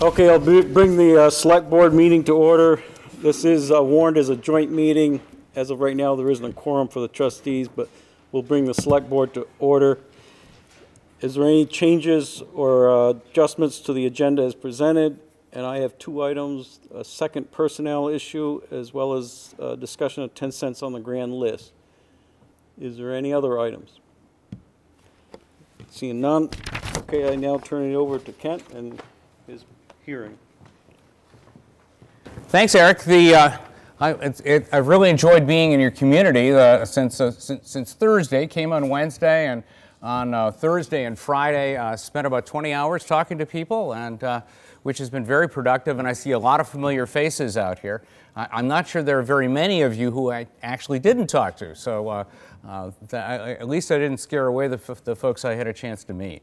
Okay, I'll bring the select board meeting to order. This is warned as a joint meeting. As of right now, there isn't a quorum for the trustees, but we'll bring the select board to order. Is there any changes or adjustments to the agenda as presented? And I have two items, a second personnel issue, as well as a discussion of 10 cents on the grand list. Is there any other items? Seeing none. Okay, I now turn it over to Kent and his hearing. Thanks, Eric. I've really enjoyed being in your community since Thursday. Came on Wednesday, and on Thursday and Friday spent about 20 hours talking to people, and which has been very productive, and I see a lot of familiar faces out here. I'm not sure there are very many of you who I actually didn't talk to, so at least I didn't scare away the folks I had a chance to meet.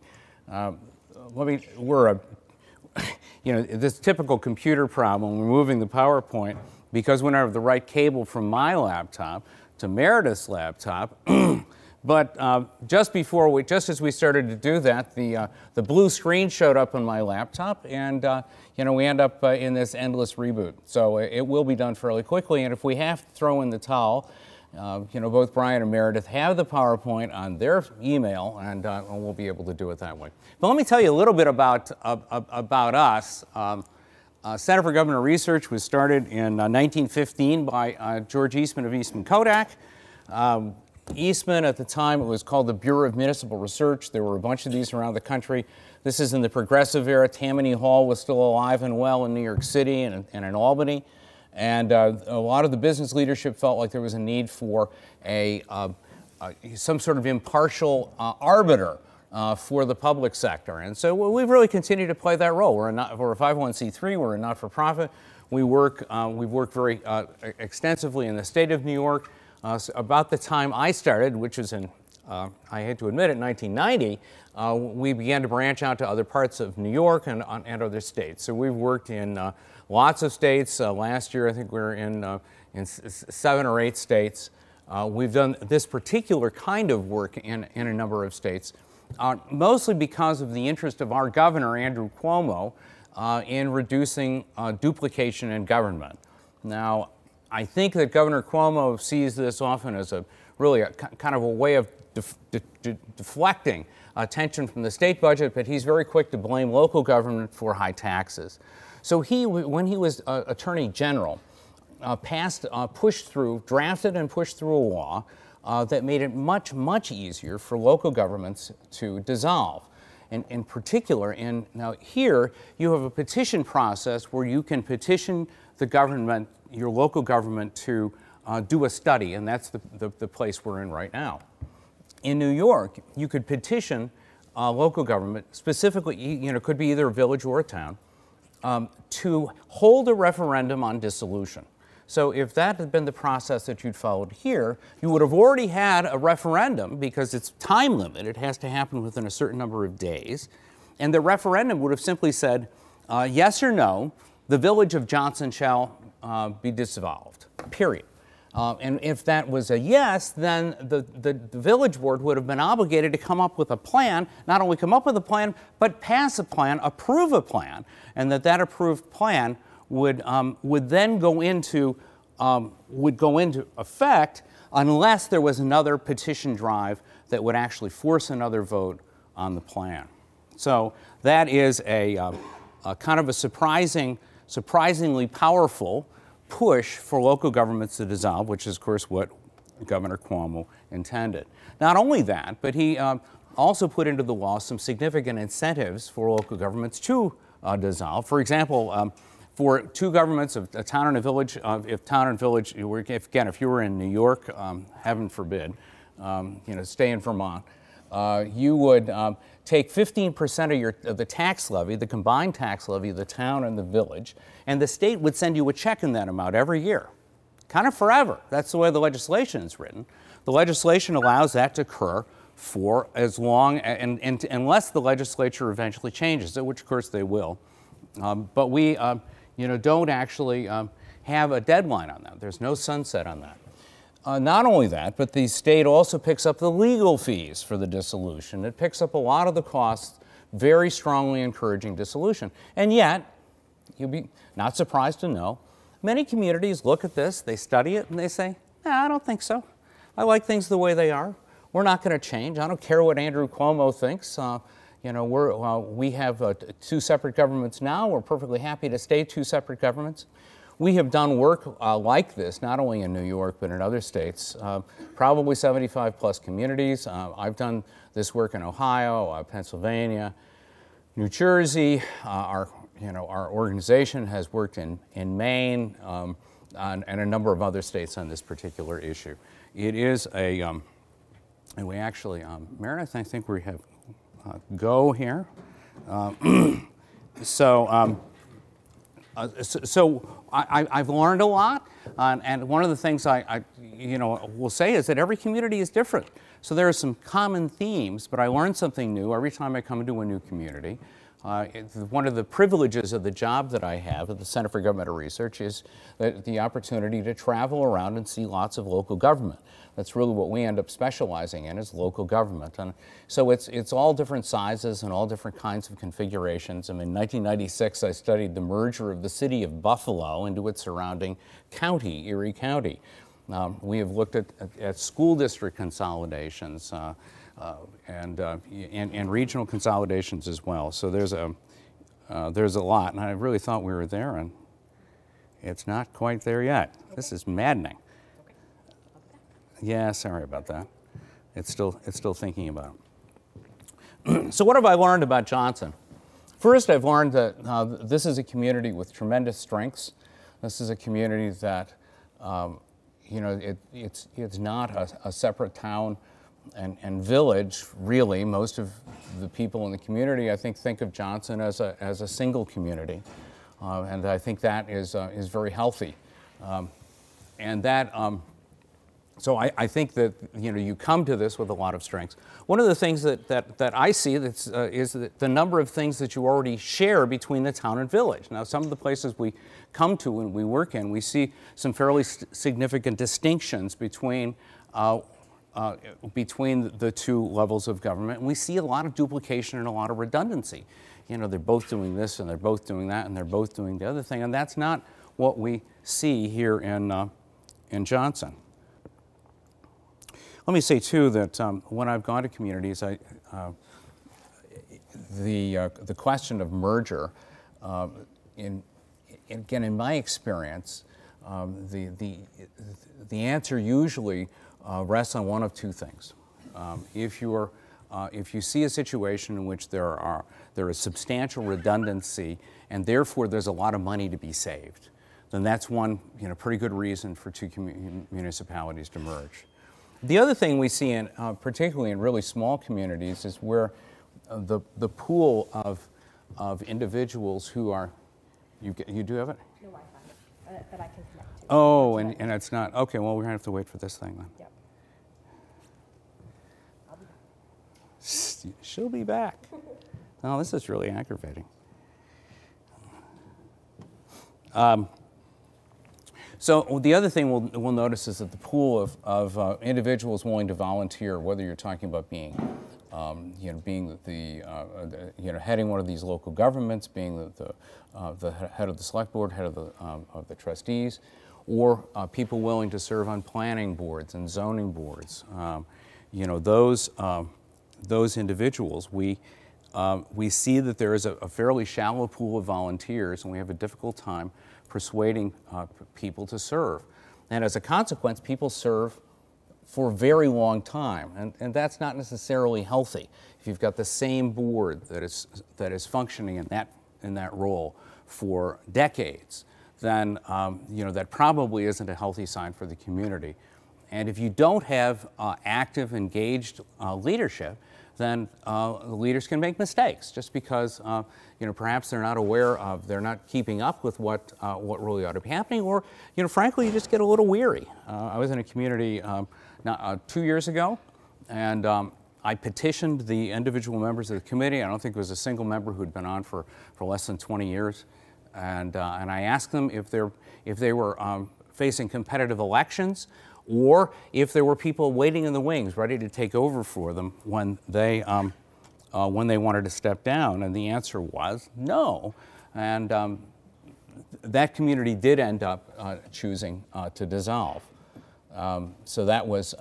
This typical computer problem, removing the PowerPoint, because we don't have the right cable from my laptop to Meredith's laptop. But just as we started to do that, the blue screen showed up on my laptop, and we end up in this endless reboot. So it will be done fairly quickly, and if we have to throw in the towel, both Brian and Meredith have the PowerPoint on their email, and we'll be able to do it that way. But let me tell you a little bit about us. Center for Government Research was started in 1915 by George Eastman of Eastman-Kodak. Eastman, at the time, it was called the Bureau of Municipal Research. There were a bunch of these around the country. This is in the Progressive era. Tammany Hall was still alive and well in New York City and in Albany. And a lot of the business leadership felt like there was a need for some sort of impartial arbiter for the public sector. And so we've really continued to play that role. We're a 501c3, we're a not-for-profit. We've worked very extensively in the state of New York. So about the time I started, which was in, I hate to admit it, 1990, we began to branch out to other parts of New York and other states. So we've worked in lots of states. Last year, I think we were in 7 or 8 states. We've done this particular kind of work in a number of states, mostly because of the interest of our governor, Andrew Cuomo, in reducing duplication in government. Now, I think that Governor Cuomo sees this often as a way of deflecting attention from the state budget, but he's very quick to blame local government for high taxes. So he, when he was Attorney General, drafted and pushed through a law that made it much, much easier for local governments to dissolve. And in particular, now here you have a petition process where you can petition the government, your local government, to do a study, and that's the place we're in right now. In New York, you could petition local government, specifically, it could be either a village or a town, to hold a referendum on dissolution. So if that had been the process that you'd followed here, you would have already had a referendum because it's time limit. It has to happen within a certain number of days. And the referendum would have simply said, yes or no, the village of Johnson shall be dissolved, period. And if that was a yes, then the village board would have been obligated to come up with a plan, not only come up with a plan, but pass a plan, approve a plan, and that approved plan would then go into effect unless there was another petition drive that would actually force another vote on the plan. So that is a kind of a surprisingly powerful push for local governments to dissolve, which is, of course, what Governor Cuomo intended. Not only that, but he also put into the law some significant incentives for local governments to dissolve. For example, for two governments, a town and a village, if you were in New York, heaven forbid, stay in Vermont, you would take 15% of the tax levy, the combined tax levy of the town and the village, and the state would send you a check in that amount every year, kind of forever. That's the way the legislation is written. The legislation allows that to occur for as long, and unless the legislature eventually changes it, which of course they will. But we don't actually have a deadline on that. There's no sunset on that. Not only that, but the state also picks up the legal fees for the dissolution. It picks up a lot of the costs, very strongly encouraging dissolution. And yet, You'll be not surprised to know many communities look at this, they study it, and they say, nah, I don't think so. I like things the way they are. We're not going to change. I don't care what Andrew Cuomo thinks. You know, we have two separate governments now. We're perfectly happy to stay two separate governments. We have done work like this, not only in New York, but in other states, probably 75 plus communities. I've done this work in Ohio, Pennsylvania, New Jersey. Our organization has worked in Maine and a number of other states on this particular issue. It is a, and we actually, Meredith, I think we have go here. So I've learned a lot, and one of the things I will say is that every community is different. So there are some common themes, but I learn something new every time I come into a new community. One of the privileges of the job that I have at the Center for Government Research is the opportunity to travel around and see lots of local government. That's really what we end up specializing in, is local government. And so it's all different sizes and all different kinds of configurations. I mean, in 1996, I studied the merger of the city of Buffalo into its surrounding county, Erie County. We have looked at school district consolidations and regional consolidations as well. So there's a lot, and I really thought we were there, and it's not quite there yet. Okay. This is maddening. Okay. Yeah, sorry about that. It's still thinking about it. So what have I learned about Johnson? First, I've learned that this is a community with tremendous strengths. This is a community that it's not a separate town and village, really. Most of the people in the community, I think of Johnson as a single community, and I think that is very healthy, and that. So I think that you come to this with a lot of strengths. One of the things that I see is that the number of things that you already share between the town and village. Now, some of the places we come to and we work in, we see some fairly significant distinctions between the two levels of government, and we see a lot of duplication and a lot of redundancy. They're both doing this, and they're both doing that, and they're both doing the other thing, and that's not what we see here in Johnson. Let me say, too, that when I've gone to communities, the question of merger, again, in my experience, the answer usually rests on one of two things. If you see a situation in which there is substantial redundancy, and therefore there's a lot of money to be saved, then that's one pretty good reason for two municipalities to merge. The other thing we see, particularly in really small communities, is where the pool of individuals who are, you do have it? No Wi-Fi, but I can connect to. Oh, and it's not, okay, well, we're going to have to wait for this thing then. Yep. I'll be back. She'll be back. Oh, this is really aggravating. So the other thing we'll notice is that the pool of individuals willing to volunteer, whether you're talking about being, heading one of these local governments, being the head of the select board, head of the trustees, or people willing to serve on planning boards and zoning boards, those individuals, we see that there is a fairly shallow pool of volunteers, and we have a difficult time persuading people to serve. And as a consequence, people serve for a very long time, and that's not necessarily healthy. If you've got the same board that is functioning in that role for decades, then that probably isn't a healthy sign for the community. And if you don't have active, engaged leadership, then the leaders can make mistakes just because perhaps they're not aware of, they're not keeping up with what really ought to be happening, or frankly, you just get a little weary. I was in a community 2 years ago, and I petitioned the individual members of the committee. I don't think it was a single member who'd been on for less than 20 years, and I asked them if they were facing competitive elections, or if there were people waiting in the wings, ready to take over for them when they wanted to step down, and the answer was no. And that community did end up choosing to dissolve. So that was,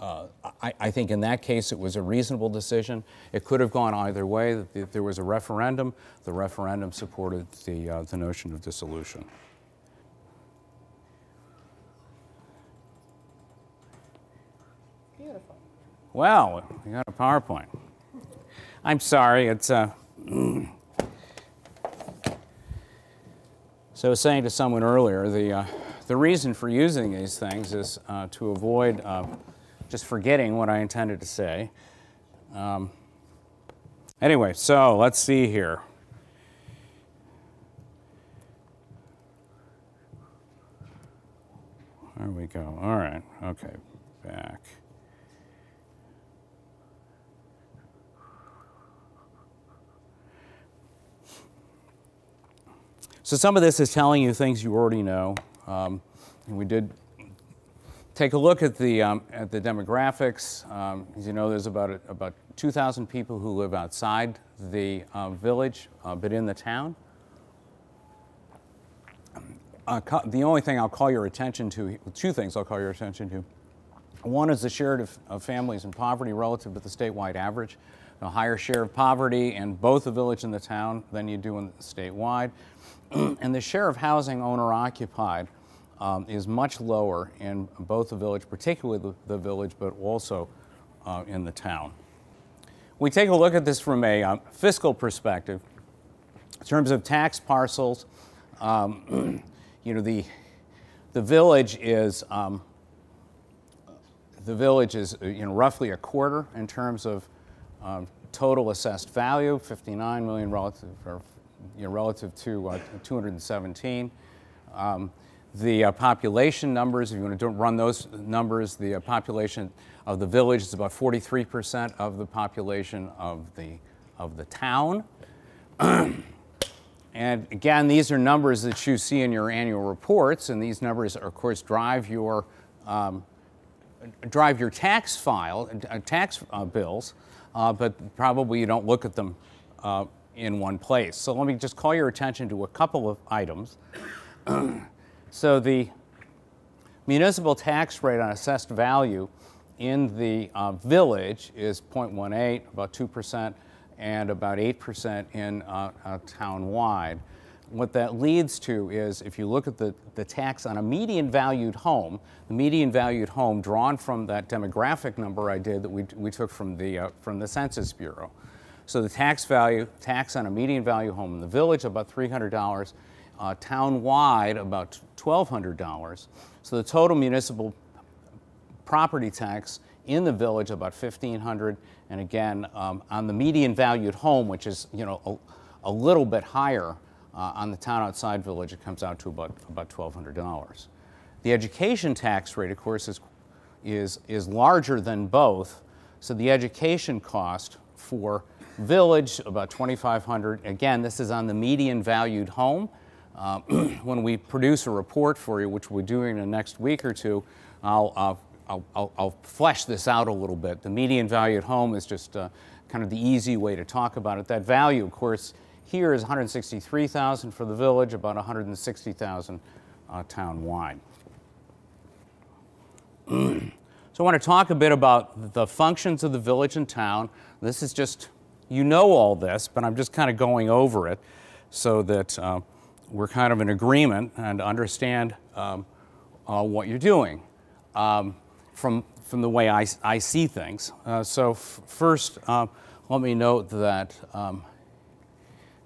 I think in that case it was a reasonable decision. It could have gone either way. If there was a referendum, the referendum supported the notion of dissolution. Beautiful. Well, we got a PowerPoint. I'm sorry, it's So I was saying to someone earlier, the reason for using these things is to avoid just forgetting what I intended to say. Anyway, so let's see here. There we go. All right. Okay. Back. So some of this is telling you things you already know. And we did take a look at the demographics. As you know, there's about 2,000 people who live outside the village, but in the town. The only thing I'll call your attention to, two things I'll call your attention to. One is the share of families in poverty relative to the statewide average. A higher share of poverty in both the village and the town than you do in the statewide. And the share of housing owner-occupied is much lower in both the village, particularly the village, but also in the town. We take a look at this from a fiscal perspective. In terms of tax parcels, you know, the village is you know, roughly a quarter in terms of total assessed value, 59 million relative, or, you know, relative to 217. The population numbers, if you want to run those numbers, the population of the village is about 43% of the population of the town. And again, these are numbers that you see in your annual reports, and these numbers, of course, drive your tax file, tax bills. But probably you don't look at them in one place. So let me just call your attention to a couple of items. So the municipal tax rate on assessed value in the village is 0.18, about 2%, and about 8% in town-wide. What that leads to is, if you look at the tax on a median-valued home, the median-valued home drawn from that demographic number I did that we took from the Census Bureau. So the tax on a median-value home in the village, about $300, town-wide, about $1,200. So the total municipal property tax in the village, about $1,500, and again, on the median-valued home, which is, you know, a little bit higher. On the town outside village, it comes out to about $1,200. The education tax rate, of course, is larger than both. So the education cost for village, about $2,500. Again, this is on the median valued home. When we produce a report for you, which we'll do in the next week or two, I'll flesh this out a little bit. The median valued home is just kind of the easy way to talk about it. That value, of course, here is $163,000 for the village, about $160,000 town-wide. So I want to talk a bit about the functions of the village and town. This is just, you know all this, but I'm just kind of going over it so that we're kind of in agreement and understand what you're doing from the way I see things. So first, let me note that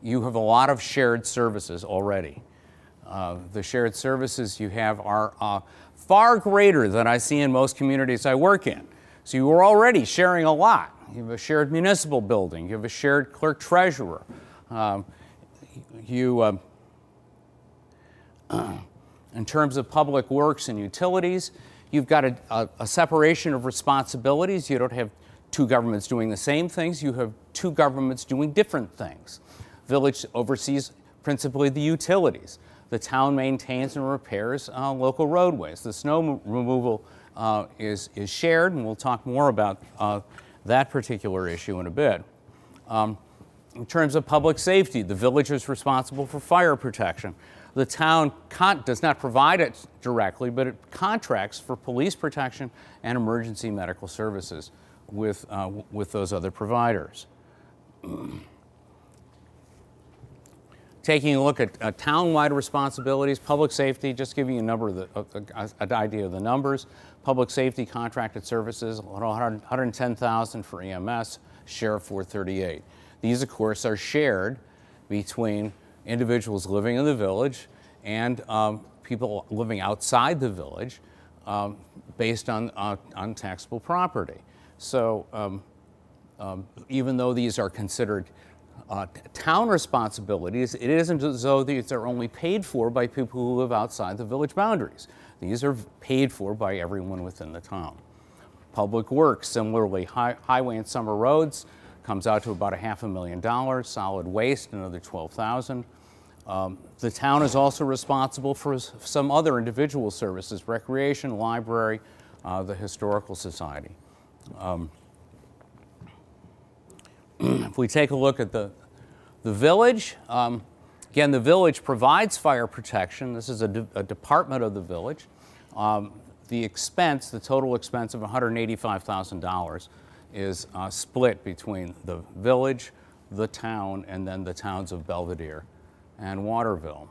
you have a lot of shared services already. The shared services you have are far greater than I see in most communities I work in. So you are already sharing a lot. You have a shared municipal building. You have a shared clerk-treasurer. In terms of public works and utilities, you've got a separation of responsibilities. You don't have two governments doing the same things. You have two governments doing different things. Village oversees principally the utilities. The town maintains and repairs local roadways. The snow removal is shared, and we'll talk more about that particular issue in a bit. In terms of public safety, the village is responsible for fire protection. The town does not provide it directly, but it contracts for police protection and emergency medical services with those other providers. Taking a look at town-wide responsibilities, public safety, just giving you a number of the, an idea of the numbers. Public safety contracted services, 110,000 for EMS, sheriff 438. These, of course, are shared between individuals living in the village and people living outside the village based on taxable property. So even though these are considered town responsibilities, it isn't as though these are only paid for by people who live outside the village boundaries. These are paid for by everyone within the town. Public works, similarly, highway and summer roads, comes out to about $500,000. Solid waste, another $12,000. The town is also responsible for some other individual services: recreation, library, the historical society. If we take a look at the village, again, the village provides fire protection. This is a department of the village. The expense, the total expense of $185,000. Is split between the village, the town, and then the towns of Belvedere and Waterville.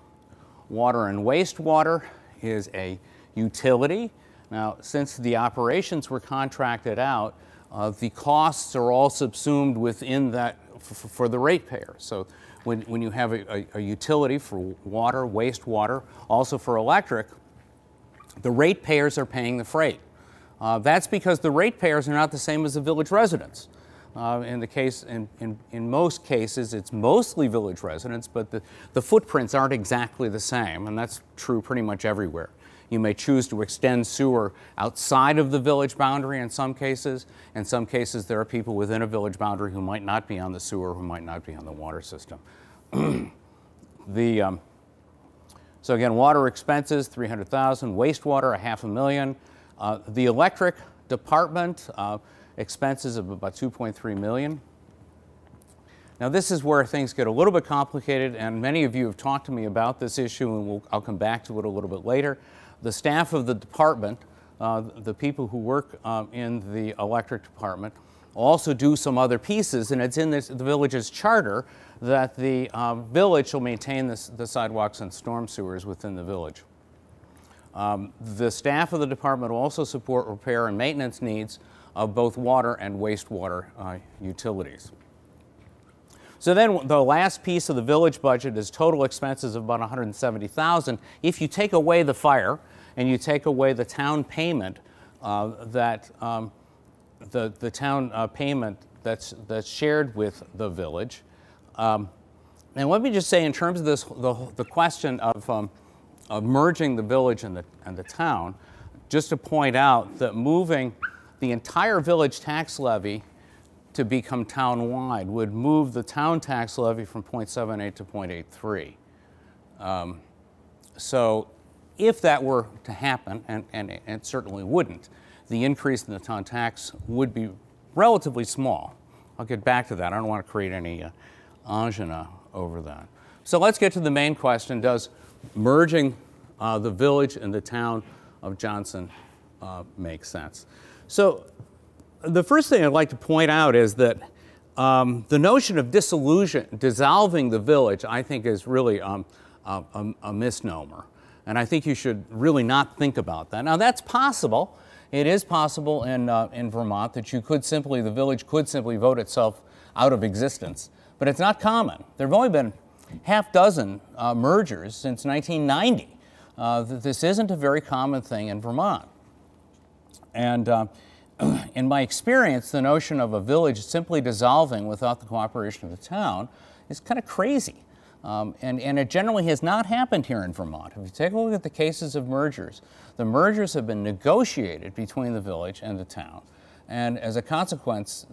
Water and wastewater is a utility. Now, since the operations were contracted out, the costs are all subsumed within that for the ratepayer. So when you have a utility for water, wastewater, also for electric, the ratepayers are paying the freight. That's because the ratepayers are not the same as the village residents. In most cases, it's mostly village residents, but the footprints aren't exactly the same, and that's true pretty much everywhere. You may choose to extend sewer outside of the village boundary in some cases. In some cases, there are people within a village boundary who might not be on the sewer, who might not be on the water system. So again, water expenses, $300,000, wastewater, $500,000. The electric department expenses of about $2.3 million. Now, this is where things get a little bit complicated, and many of you have talked to me about this issue, and I'll come back to it a little bit later. The staff of the department, the people who work in the electric department, also do some other pieces, and it's in the village's charter that the village will maintain the sidewalks and storm sewers within the village. The staff of the department also support repair and maintenance needs of both water and wastewater utilities. So then the last piece of the village budget is total expenses of about $170,000. If you take away the fire and you take away the town payment the town payment that's shared with the village. And let me just say, in terms of this, the question of merging the village and the town, just to point out that moving the entire village tax levy to become town-wide would move the town tax levy from 0.78 to 0.83. So if that were to happen, and it certainly wouldn't, the increase in the town tax would be relatively small. I'll get back to that. I don't want to create any angina over that. So let's get to the main question: does merging the village and the town of Johnson makes sense? So the first thing I'd like to point out is that the notion of dissolving the village, I think, is really a misnomer. And I think you should really not think about that. Now, that's possible. It is possible in Vermont that you could simply, the village could simply vote itself out of existence. But it's not common. There have only been half-dozen mergers since 1990. This isn't a very common thing in Vermont. And in my experience, the notion of a village simply dissolving without the cooperation of the town is kind of crazy. And it generally has not happened here in Vermont. If you take a look at the cases of mergers, the mergers have been negotiated between the village and the town. And as a consequence,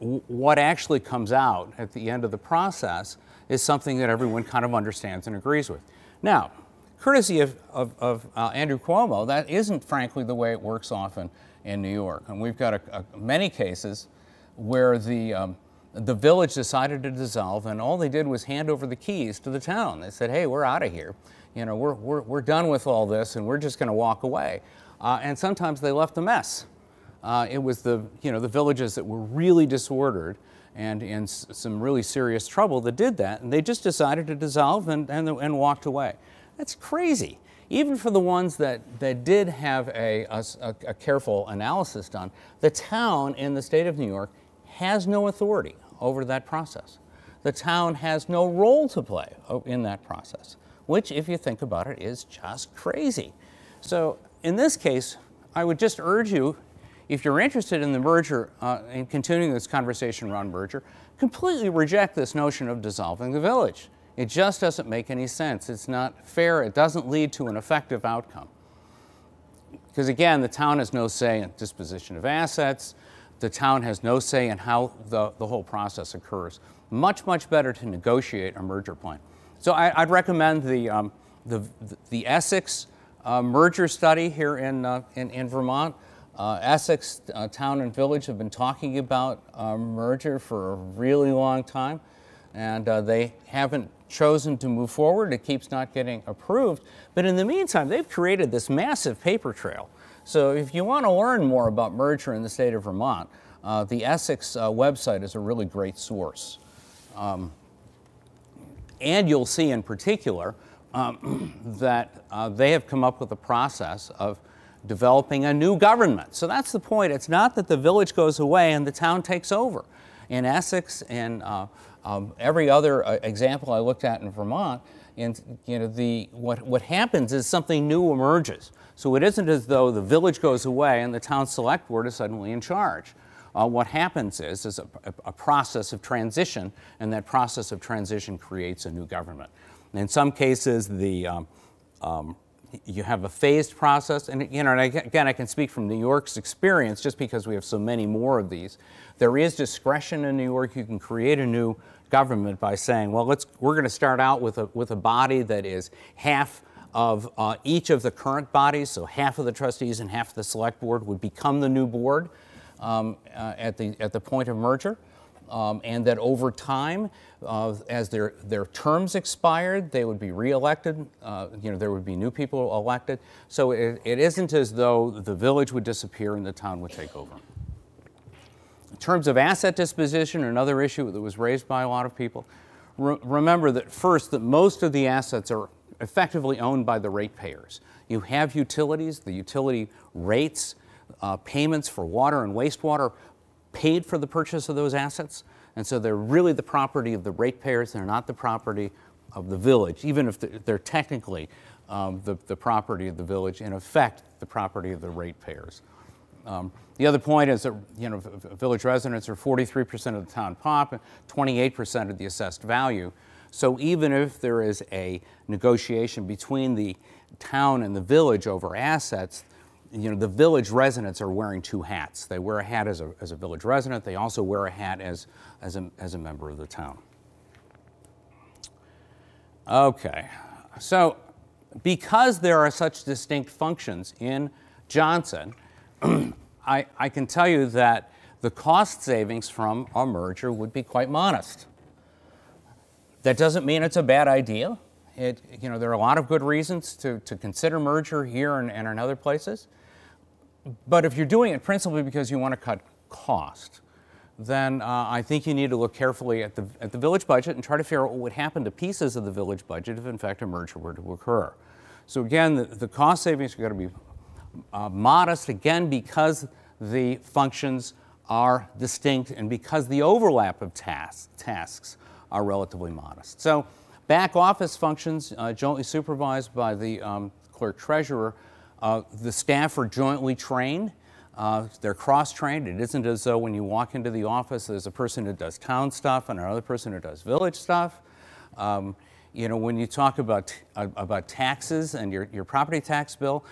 what actually comes out at the end of the process is something that everyone kind of understands and agrees with. Now, courtesy of Andrew Cuomo, that isn't frankly the way it works often in New York. And we've got many cases where the village decided to dissolve, and all they did was hand over the keys to the town. They said, hey, we're out of here. You know, we're done with all this, and we're just going to walk away. And sometimes they left a mess. It was the villages that were really disordered and in some really serious trouble that did that, and they just decided to dissolve and walked away. That's crazy. Even for the ones that did have a careful analysis done, the town in the state of New York has no authority over that process. The town has no role to play in that process, which, if you think about it, is just crazy. So in this case, I would just urge you, if you're interested in the merger, in continuing this conversation around merger, completely reject this notion of dissolving the village. It just doesn't make any sense. It's not fair. It doesn't lead to an effective outcome. Because again, the town has no say in disposition of assets. The town has no say in how the whole process occurs. Much, much better to negotiate a merger plan. So I'd recommend the Essex merger study here in Vermont. Essex Town and Village have been talking about merger for a really long time, and they haven't chosen to move forward. It keeps not getting approved. But in the meantime, they've created this massive paper trail. So if you want to learn more about merger in the state of Vermont, the Essex website is a really great source. And you'll see in particular that they have come up with a process of developing a new government. So that's the point. It's not that the village goes away and the town takes over. In Essex and every other example I looked at in Vermont, what happens is something new emerges. So it isn't as though the village goes away and the town select board is suddenly in charge. What happens is a process of transition, and that process of transition creates a new government. And in some cases, you have a phased process, and again, I can speak from New York's experience just because we have so many more of these. There is discretion in New York. You can create a new government by saying, well, we're going to start out with a body that is half of each of the current bodies, so half of the trustees and half of the select board would become the new board at the point of merger. And that over time, as their terms expired, they would be reelected. There would be new people elected. So it isn't as though the village would disappear and the town would take over. In terms of asset disposition, another issue that was raised by a lot of people, remember that first, that most of the assets are effectively owned by the ratepayers. You have utilities, the utility rates, payments for water and wastewater, paid for the purchase of those assets, and so they're really the property of the ratepayers. They're not the property of the village, even if they're technically the property of the village, in effect, the property of the ratepayers. The other point is that village residents are 43% of the town pop, 28% of the assessed value. So even if there is a negotiation between the town and the village over assets, the village residents are wearing two hats. They wear a hat as a village resident. They also wear a hat as a member of the town. Okay, so because there are such distinct functions in Johnson, I can tell you that the cost savings from a merger would be quite modest. That doesn't mean it's a bad idea. There are a lot of good reasons to consider merger here and in other places. But if you're doing it principally because you want to cut cost, then I think you need to look carefully at the village budget and try to figure out what would happen to pieces of the village budget if, in fact, a merger were to occur. So again, the cost savings are going to be modest, again, because the functions are distinct and because the overlap of tasks are relatively modest. So back office functions jointly supervised by the clerk treasurer. The staff are jointly trained. They're cross-trained. It isn't as though when you walk into the office, there's a person who does town stuff and another person who does village stuff. When you talk about taxes and your property tax bills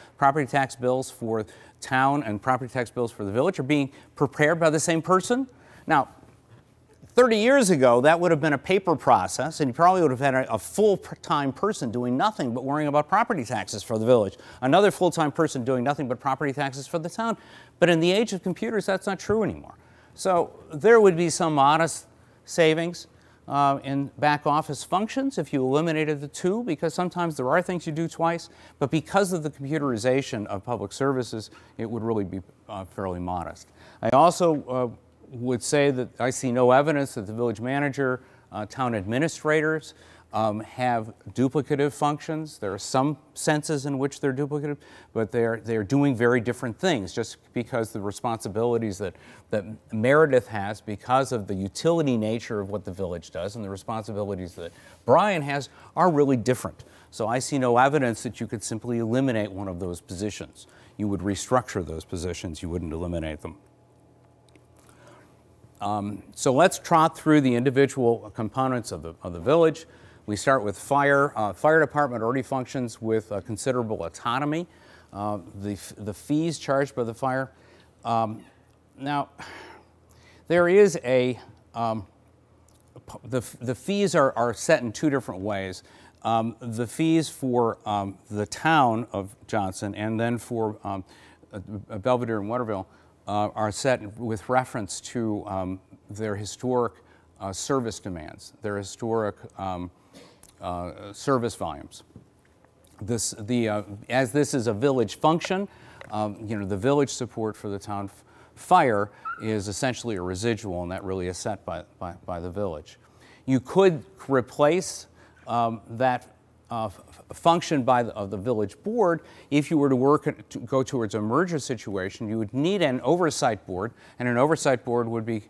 for town and property tax bills for the village are being prepared by the same person. Now, 30 years ago, that would have been a paper process, and you probably would have had a full-time person doing nothing but worrying about property taxes for the village, another full-time person doing nothing but property taxes for the town. But in the age of computers, that's not true anymore. So there would be some modest savings in back office functions if you eliminated the two, because sometimes there are things you do twice, but because of the computerization of public services, it would really be fairly modest. I also would say that I see no evidence that the village manager, town administrators have duplicative functions. There are some senses in which they're duplicative, but they're doing very different things just because the responsibilities that Meredith has because of the utility nature of what the village does and the responsibilities that Brian has are really different. So I see no evidence that you could simply eliminate one of those positions. You would restructure those positions, you wouldn't eliminate them. So let's trot through the individual components of the village. We start with fire. Fire department already functions with considerable autonomy. The fees charged by the fire. Now, there is a, the fees are set in two different ways. The fees for the town of Johnson and then for Belvedere and Waterville are set with reference to their historic service demands, their historic service volumes. As this is a village function, you know, the village support for the town fire is essentially a residual, and that really is set by the village. You could replace that function of the village board if you were to go towards a merger situation. You would need an oversight board, and an oversight board would be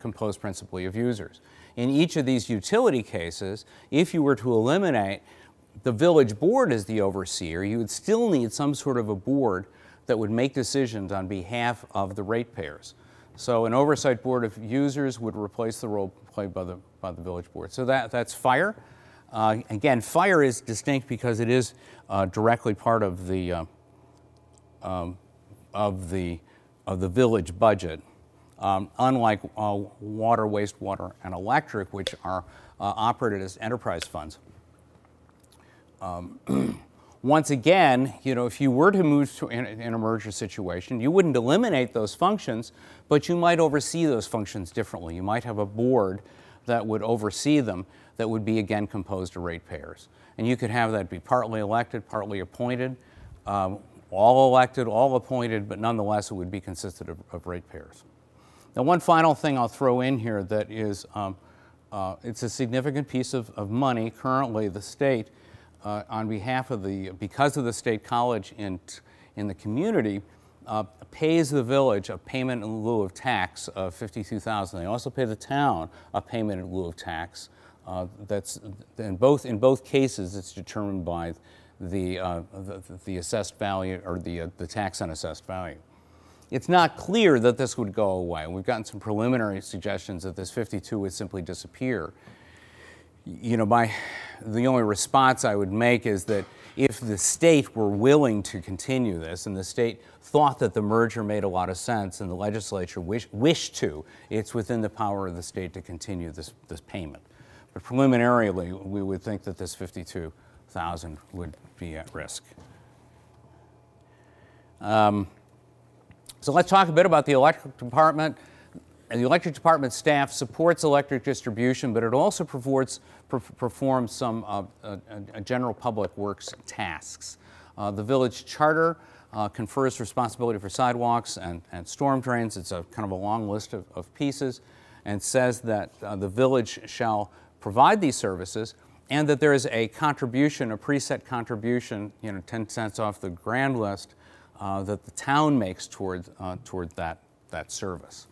composed principally of users. In each of these utility cases, if you were to eliminate the village board as the overseer, you would still need some sort of a board that would make decisions on behalf of the ratepayers. So an oversight board of users would replace the role played by the village board. So that's fire. Again, fire is distinct because it is directly part of the village budget. Unlike water, wastewater, and electric, which are operated as enterprise funds. Once again, you know, if you were to move to in a merger situation, you wouldn't eliminate those functions, but you might oversee those functions differently. You might have a board that would oversee them that would be, again, composed of ratepayers. And you could have that be partly elected, partly appointed, all elected, all appointed, but nonetheless it would be consistent of ratepayers. Now, one final thing I'll throw in here that is, it's a significant piece of money. Currently, the state, on behalf of because of the state college in the community, pays the village a payment in lieu of tax of $52,000. They also pay the town a payment in lieu of tax. That's in both cases, it's determined by the assessed value or the tax on assessed value. It's not clear that this would go away. We've gotten some preliminary suggestions that this 52 would simply disappear. You know, the only response I would make is that if the state were willing to continue this and the state thought that the merger made a lot of sense and the legislature wished to, it's within the power of the state to continue this payment. But preliminarily, we would think that this $52,000 would be at risk. So let's talk a bit about the electric department. The electric department staff supports electric distribution, but it also performs some general public works tasks. The village charter confers responsibility for sidewalks and storm drains. It's a kind of a long list of pieces, and says that the village shall provide these services, and that there is a contribution, a preset contribution, you know, 10 cents off the grand list, that the town makes toward that service.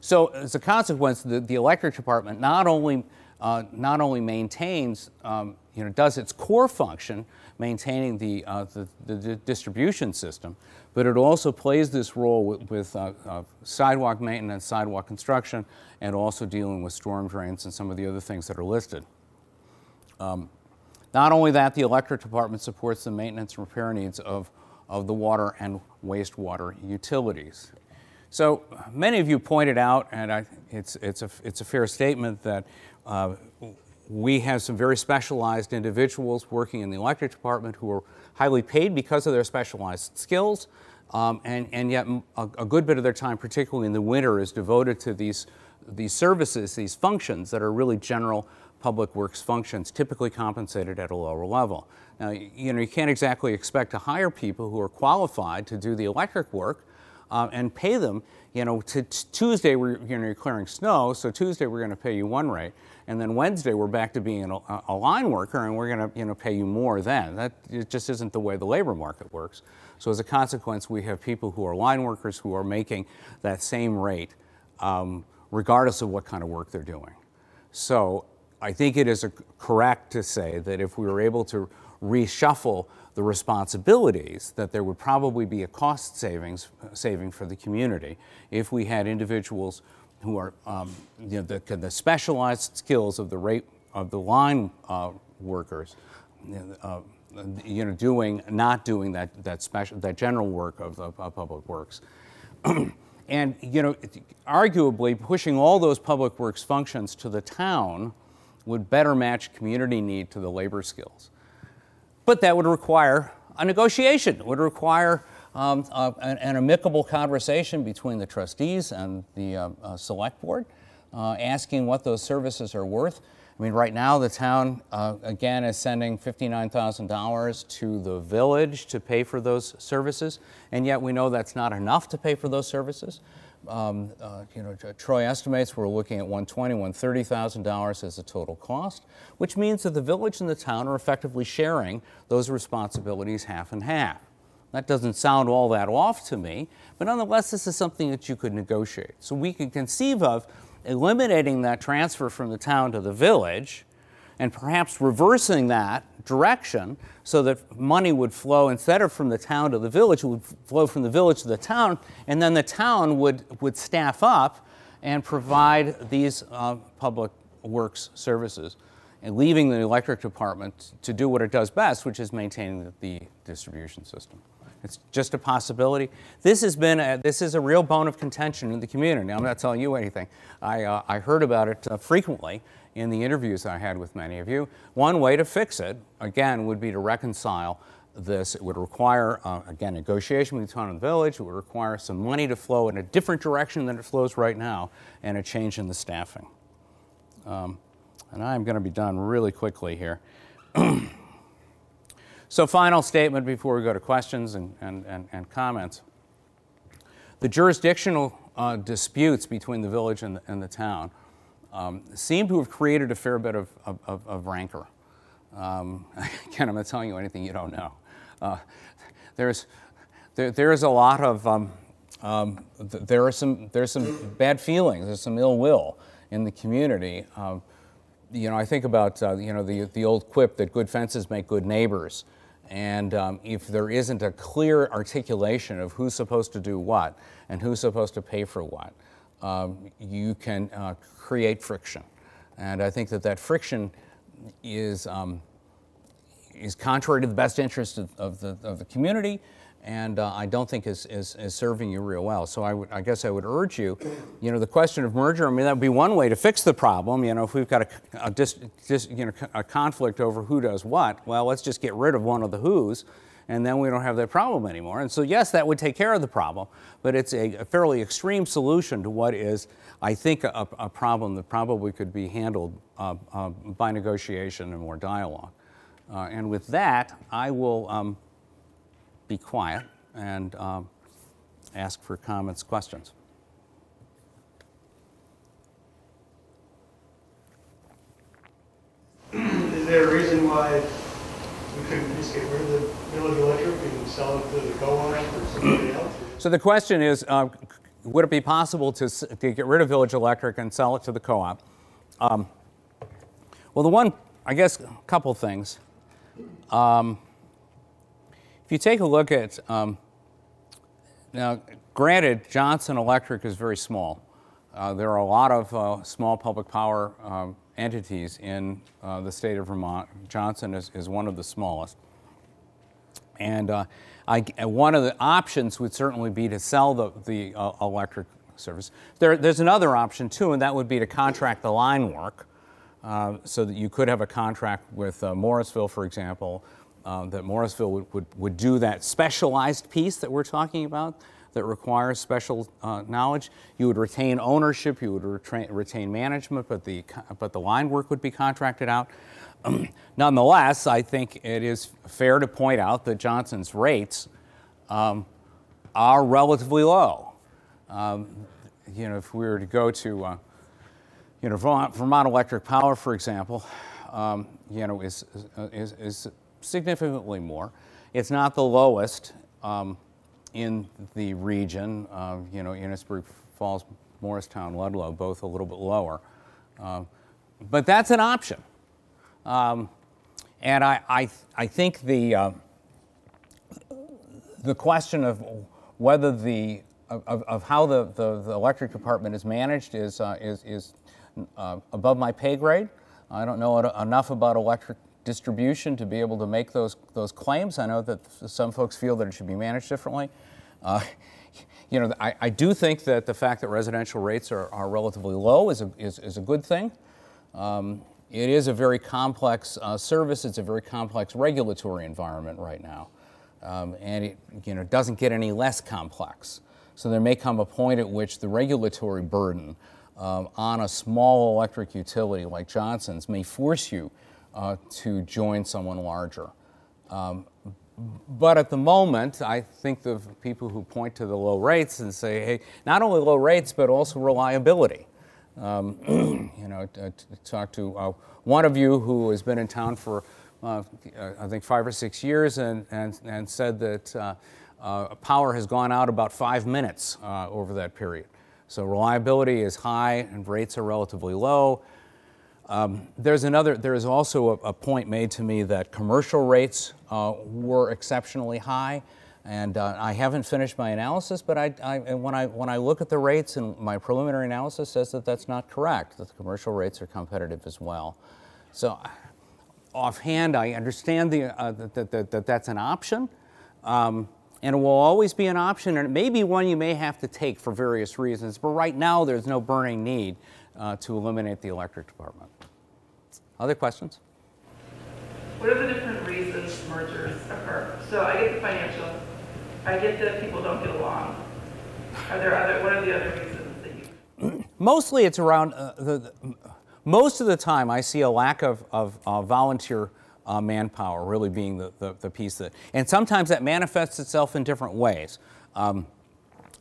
So as a consequence, the electric department not only maintains, you know, does its core function, maintaining the distribution system, but it also plays this role with sidewalk maintenance, sidewalk construction, and also dealing with storm drains and some of the other things that are listed. Not only that, the electric department supports the maintenance and repair needs of the water and wastewater utilities. So many of you pointed out, and it's a fair statement, that we have some very specialized individuals working in the electric department who are highly paid because of their specialized skills, And yet a good bit of their time, particularly in the winter, is devoted to these services, these functions that are really general public works functions, typically compensated at a lower level. Now, you know, you can't exactly expect to hire people who are qualified to do the electric work and pay them, you know, Tuesday, you're clearing snow, so Tuesday we're going to pay you one rate, and then Wednesday we're back to being a line worker and we're going to, you know, pay you more then. That it just isn't the way the labor market works. So as a consequence, we have people who are line workers who are making that same rate regardless of what kind of work they're doing. So I think it is correct to say that if we were able to reshuffle the responsibilities, that there would probably be a cost saving for the community if we had individuals who are, you know, the specialized skills of the rate of the line workers, you know, not doing that general work of public works. And, you know, arguably pushing all those public works functions to the town would better match community need to the labor skills. But that would require a negotiation. It would require an amicable conversation between the trustees and the select board, asking what those services are worth. I mean, right now the town, again, is sending $59,000 to the village to pay for those services, and yet we know that's not enough to pay for those services. You know, Troy estimates we're looking at $120,000 to $130,000 as a total cost, which means that the village and the town are effectively sharing those responsibilities half and half. That doesn't sound all that off to me, but nonetheless, this is something that you could negotiate. So we could conceive of eliminating that transfer from the town to the village and perhaps reversing that direction so that money would flow, instead of from the town to the village, it would flow from the village to the town, and then the town would staff up and provide these public works services, and leaving the electric department to do what it does best, which is maintaining the distribution system. It's just a possibility. This has been this is a real bone of contention in the community. I'm not telling you anything. I heard about it frequently in the interviews I had with many of you. One way to fix it, again, would be to reconcile this. It would require, again, negotiation with the town and village. It would require some money to flow in a different direction than it flows right now, and a change in the staffing. And I'm going to be done really quickly here. So final statement before we go to questions and comments. The jurisdictional disputes between the village and the town seem to have created a fair bit of rancor. Again, I'm not telling you anything you don't know. There is a lot of there's some bad feelings. There's some ill will in the community. You know, I think about you know, the old quip that good fences make good neighbors, and if there isn't a clear articulation of who's supposed to do what and who's supposed to pay for what, you can create friction. And I think that that friction is contrary to the best interest of the community, and I don't think is serving you real well. So I guess I would urge you, you know, the question of merger, I mean, that would be one way to fix the problem. You know, if we've got a conflict over who does what, well, let's just get rid of one of the who's, and then we don't have that problem anymore. And so, yes, that would take care of the problem, but it's a fairly extreme solution to what is, I think, a problem that probably could be handled by negotiation and more dialogue. And with that, I will be quiet and ask for comments, questions. Is there a reason why we couldn't just get rid of the village electric and sell it to the co-owner or somebody else? So the question is, would it be possible to get rid of village electric and sell it to the co-op? Well, the one, I guess, a couple things. If you take a look at, now granted, Johnson Electric is very small. There are a lot of small public power entities in the state of Vermont. Johnson is one of the smallest. And one of the options would certainly be to sell the electric service. There's another option too, and that would be to contract the line work so that you could have a contract with Morrisville, for example, that Morrisville would do that specialized piece that we're talking about that requires special knowledge. You would retain ownership, you would retain management, but the line work would be contracted out. Nonetheless, I think it is fair to point out that Johnson's rates are relatively low. You know, if we were to go to, you know, Vermont Electric Power, for example, you know, is significantly more. It's not the lowest in the region. You know, Enosburg Falls, Morristown, Ludlow, both a little bit lower. But that's an option. And I think the question of whether how the electric department is managed is above my pay grade. I don't know enough about electric distribution to be able to make those claims. I know that some folks feel that it should be managed differently. You know, I do think that the fact that residential rates are relatively low is a good thing. It is a very complex service. It's a very complex regulatory environment right now. And it, you know, doesn't get any less complex. So there may come a point at which the regulatory burden on a small electric utility like Johnson's may force you to join someone larger. But at the moment, I think the people who point to the low rates and say, hey, not only low rates, but also reliability. You know, talk to one of you who has been in town for, I think, 5 or 6 years and said that power has gone out about 5 minutes over that period. So reliability is high and rates are relatively low. There is also a point made to me that commercial rates were exceptionally high. And I haven't finished my analysis, but when I look at the rates, and my preliminary analysis says that that's not correct, that the commercial rates are competitive as well. So offhand, I understand that's an option, and it will always be an option, and it may be one you may have to take for various reasons, but right now there's no burning need to eliminate the electric department. Other questions? What are the different reasons mergers occur? So I get the financial. I get that people don't get along. What are the other reasons that you? Mostly it's around, most of the time I see a lack of volunteer manpower really being the piece that, and sometimes that manifests itself in different ways.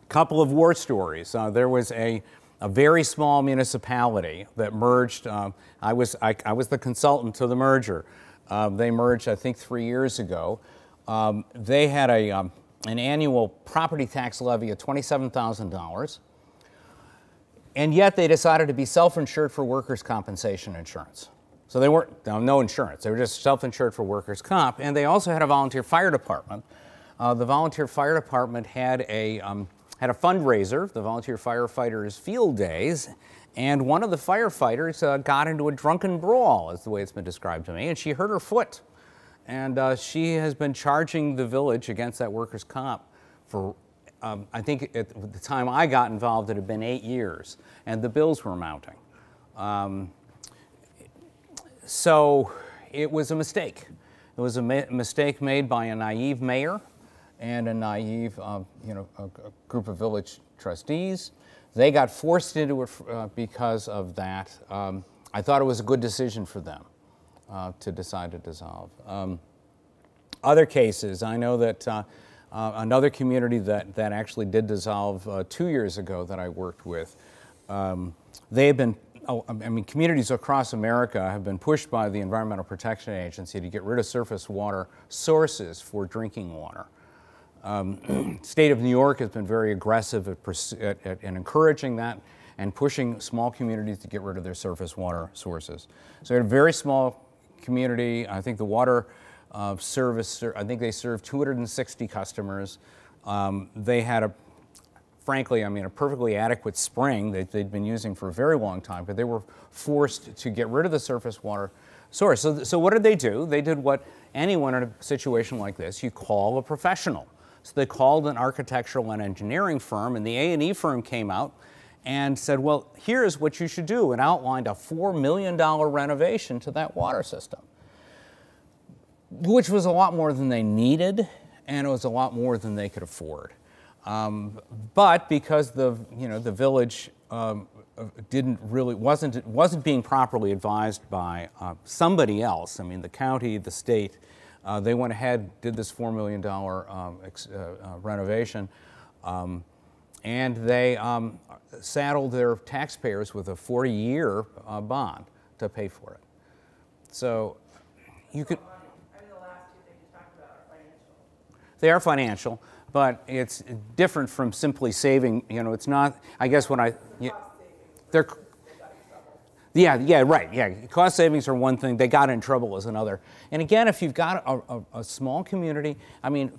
Couple of war stories. There was a very small municipality that merged. I was the consultant to the merger. They merged, I think, 3 years ago. They had an annual property tax levy of $27,000, and yet they decided to be self-insured for workers' compensation insurance. So they weren't, no insurance, they were just self-insured for workers' comp, and they also had a volunteer fire department. The volunteer fire department had a fundraiser, the Volunteer Firefighters Field Days, and one of the firefighters got into a drunken brawl, is the way it's been described to me, and she hurt her foot. And she has been charging the village against that workers' comp for, I think at the time I got involved, it had been 8 years, and the bills were mounting. So it was a mistake. It was a mistake made by a naive mayor and a naive you know, a group of village trustees. They got forced into it because of that. I thought it was a good decision for them to decide to dissolve. Other cases, I know that another community that actually did dissolve 2 years ago that I worked with, they've been, I mean, communities across America have been pushed by the Environmental Protection Agency to get rid of surface water sources for drinking water. State of New York has been very aggressive at encouraging that and pushing small communities to get rid of their surface water sources. So, in a very small community, I think the water service, I think they served 260 customers. They had a, frankly, I mean, a perfectly adequate spring that they'd been using for a very long time, but they were forced to get rid of the surface water source. So what did they do? They did what anyone in a situation like this, you call a professional. So they called an architectural and engineering firm, and the A&E firm came out and said, well, here's what you should do, and outlined a $4 million renovation to that water system. which was a lot more than they needed, and it was a lot more than they could afford. But because the village wasn't being properly advised by somebody else. I mean, the county, the state, they went ahead, did this $4 million renovation, and they saddled their taxpayers with a 40-year bond to pay for it. So you could. I mean, the last two things you talked about are financial. They are financial. But it's different from simply saving, it's not, I guess when I, they're, yeah, right, yeah. Cost savings are one thing, they got in trouble is another. And again, if you've got a small community, I mean,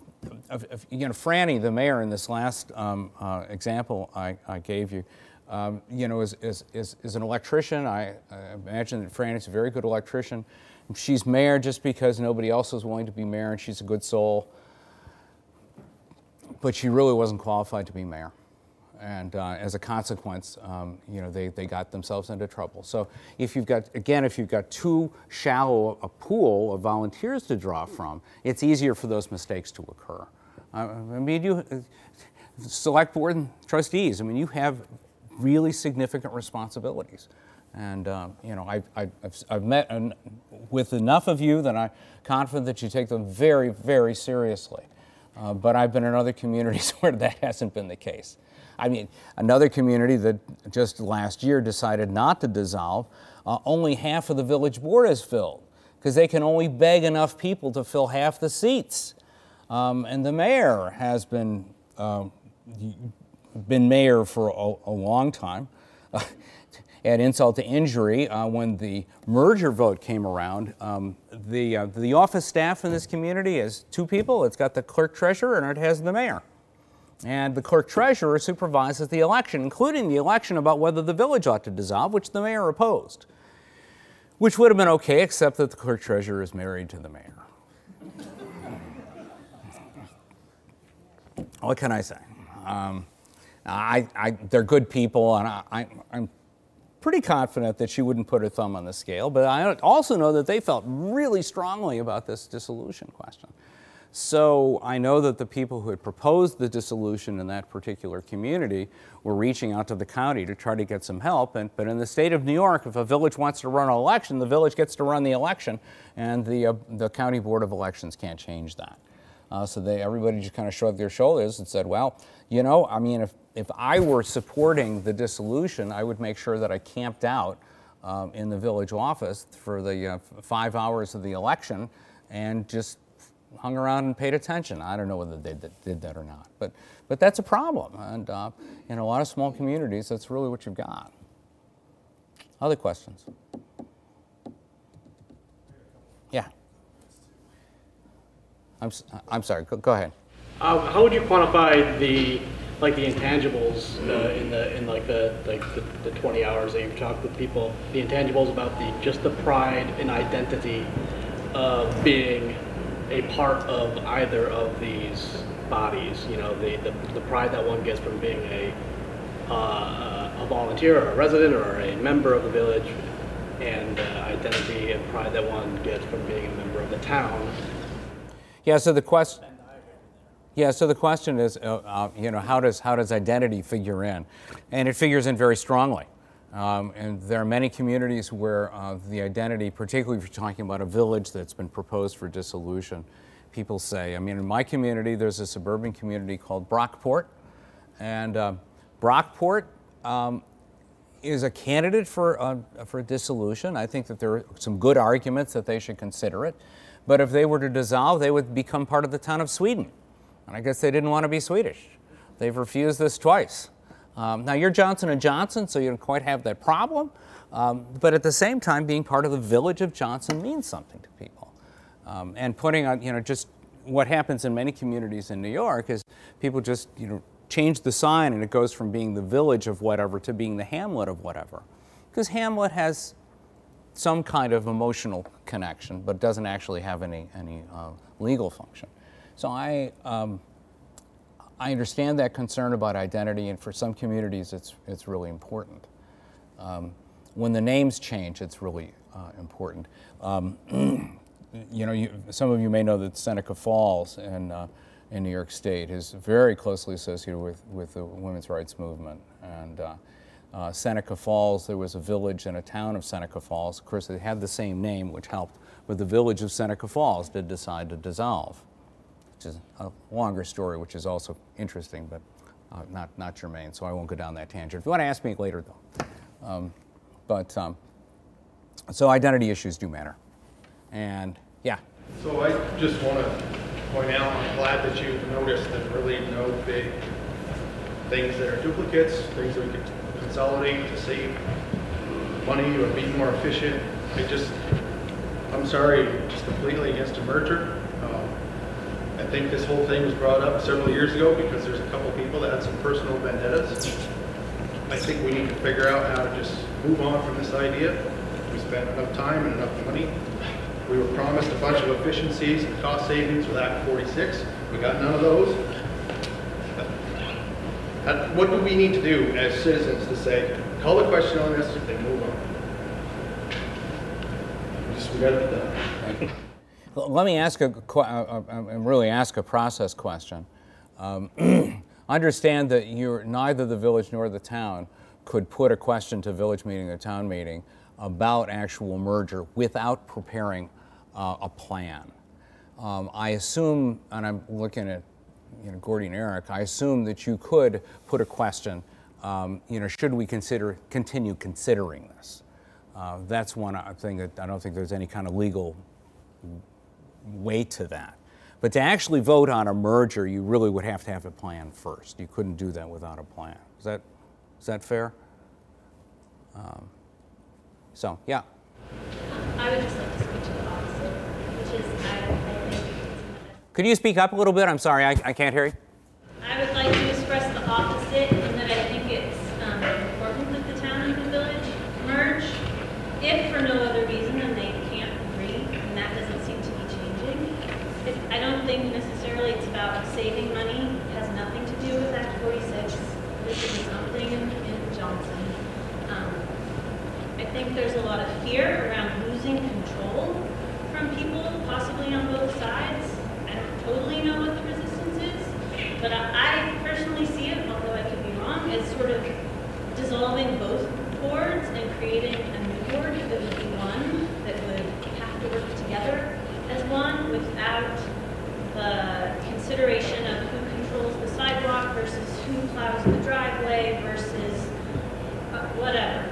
Franny, the mayor in this last example I gave you, is an electrician. I imagine that Franny's a very good electrician. She's mayor just because nobody else was willing to be mayor and she's a good soul. But she really wasn't qualified to be mayor, and as a consequence, they got themselves into trouble. So if you've got, again, if you've got too shallow a pool of volunteers to draw from, it's easier for those mistakes to occur. I mean, select board and trustees, I mean, you have really significant responsibilities. And I've met with enough of you that I'm confident that you take them very, very seriously. But I've been in other communities where that hasn't been the case. I mean, another community that just last year decided not to dissolve, only half of the village board is filled because they can only beg enough people to fill half the seats. And the mayor has been mayor for a long time. Add insult to injury, when the merger vote came around, the office staff in this community is two people. It's got the clerk treasurer and it has the mayor. And the clerk treasurer supervises the election, including the election about whether the village ought to dissolve, which the mayor opposed, which would have been okay, except that the clerk treasurer is married to the mayor. What can I say? They're good people, and I'm pretty confident that she wouldn't put her thumb on the scale, but I also know that they felt really strongly about this dissolution question. So I know that the people who had proposed the dissolution in that particular community were reaching out to the county to try to get some help, but in the state of New York, if a village wants to run an election, the village gets to run the election, and the county board of elections can't change that. So everybody just kind of shrugged their shoulders and said, well, I mean, if I were supporting the dissolution, I would make sure that I camped out in the village office for the 5 hours of the election and just hung around and paid attention. I don't know whether they did that or not, but that's a problem. And in a lot of small communities, that's really what you've got. Other questions? Yeah. I'm sorry, go ahead. How would you quantify the intangibles in the 20 hours that you've talked with people, the intangibles about just the pride and identity of being a part of either of these bodies, the pride that one gets from being a volunteer or a resident or a member of the village, and identity and pride that one gets from being a member of the town. Yeah, so the question. Yeah, so the question is, how does identity figure in? And it figures in very strongly. And there are many communities where the identity, particularly if you're talking about a village that's been proposed for dissolution, people say, I mean, in my community, there's a suburban community called Brockport. And Brockport is a candidate for dissolution. I think that there are some good arguments that they should consider it. But if they were to dissolve, they would become part of the town of Sweden. And I guess they didn't want to be Swedish. They've refused this twice. Now, you're Johnson & Johnson, so you don't quite have that problem. But at the same time, being part of the village of Johnson means something to people. And putting on, just what happens in many communities in New York is people just, change the sign, and it goes from being the village of whatever to being the hamlet of whatever. Because hamlet has some kind of emotional connection, but doesn't actually have any legal function. So I understand that concern about identity, and for some communities it's really important. When the names change, it's really important. you know, some of you may know that Seneca Falls in New York State is very closely associated with the women's rights movement. And Seneca Falls, there was a village and a town of Seneca Falls. Of course, they had the same name, which helped, but the village of Seneca Falls did decide to dissolve, which is a longer story, which is also interesting, but not germane, so I won't go down that tangent. If you want to ask me later, though. So identity issues do matter. And yeah? So I just want to point out, I'm glad that you've noticed that really no big things that are duplicates, things that we could consolidate to save money or be more efficient. I'm sorry, just completely against a merger. I think this whole thing was brought up several years ago because there's a couple people that had some personal vendettas. I think we need to figure out how to just move on from this idea. We spent enough time and enough money. We were promised a bunch of efficiencies and cost savings with Act 46. We got none of those. What do we need to do as citizens to say, call the question on this, and move on? We got to be done. Right. Let me ask really ask a process question. Understand that neither the village nor the town could put a question to village meeting or town meeting about actual merger without preparing a plan. I assume, and I'm looking at Gordy and Eric, I assume that you could put a question, should we continue considering this? That's one thing that I don't think there's any kind of legal way to that. But to actually vote on a merger, you really would have to have a plan first. You couldn't do that without a plan. Is that fair? So, yeah. I would just like to speak to the opposite, which is I think. Could you speak up a little bit? I'm sorry, I can't hear you. I would like to express the opposite in that I think it's important that the town and the village merge, if for no other reason than they can't agree, and that doesn't seem to be changing. I don't think necessarily it's about saving money. It has nothing to do with Act 46. This is something in Johnson. I think there's a lot of fear around losing control from people, possibly on both sides. I don't totally know what the resistance is, but I personally see it, although I could be wrong, as sort of dissolving both boards and creating a new board that would be one, that would have to work together as one without the consideration of who controls the sidewalk versus who plows the driveway versus whatever.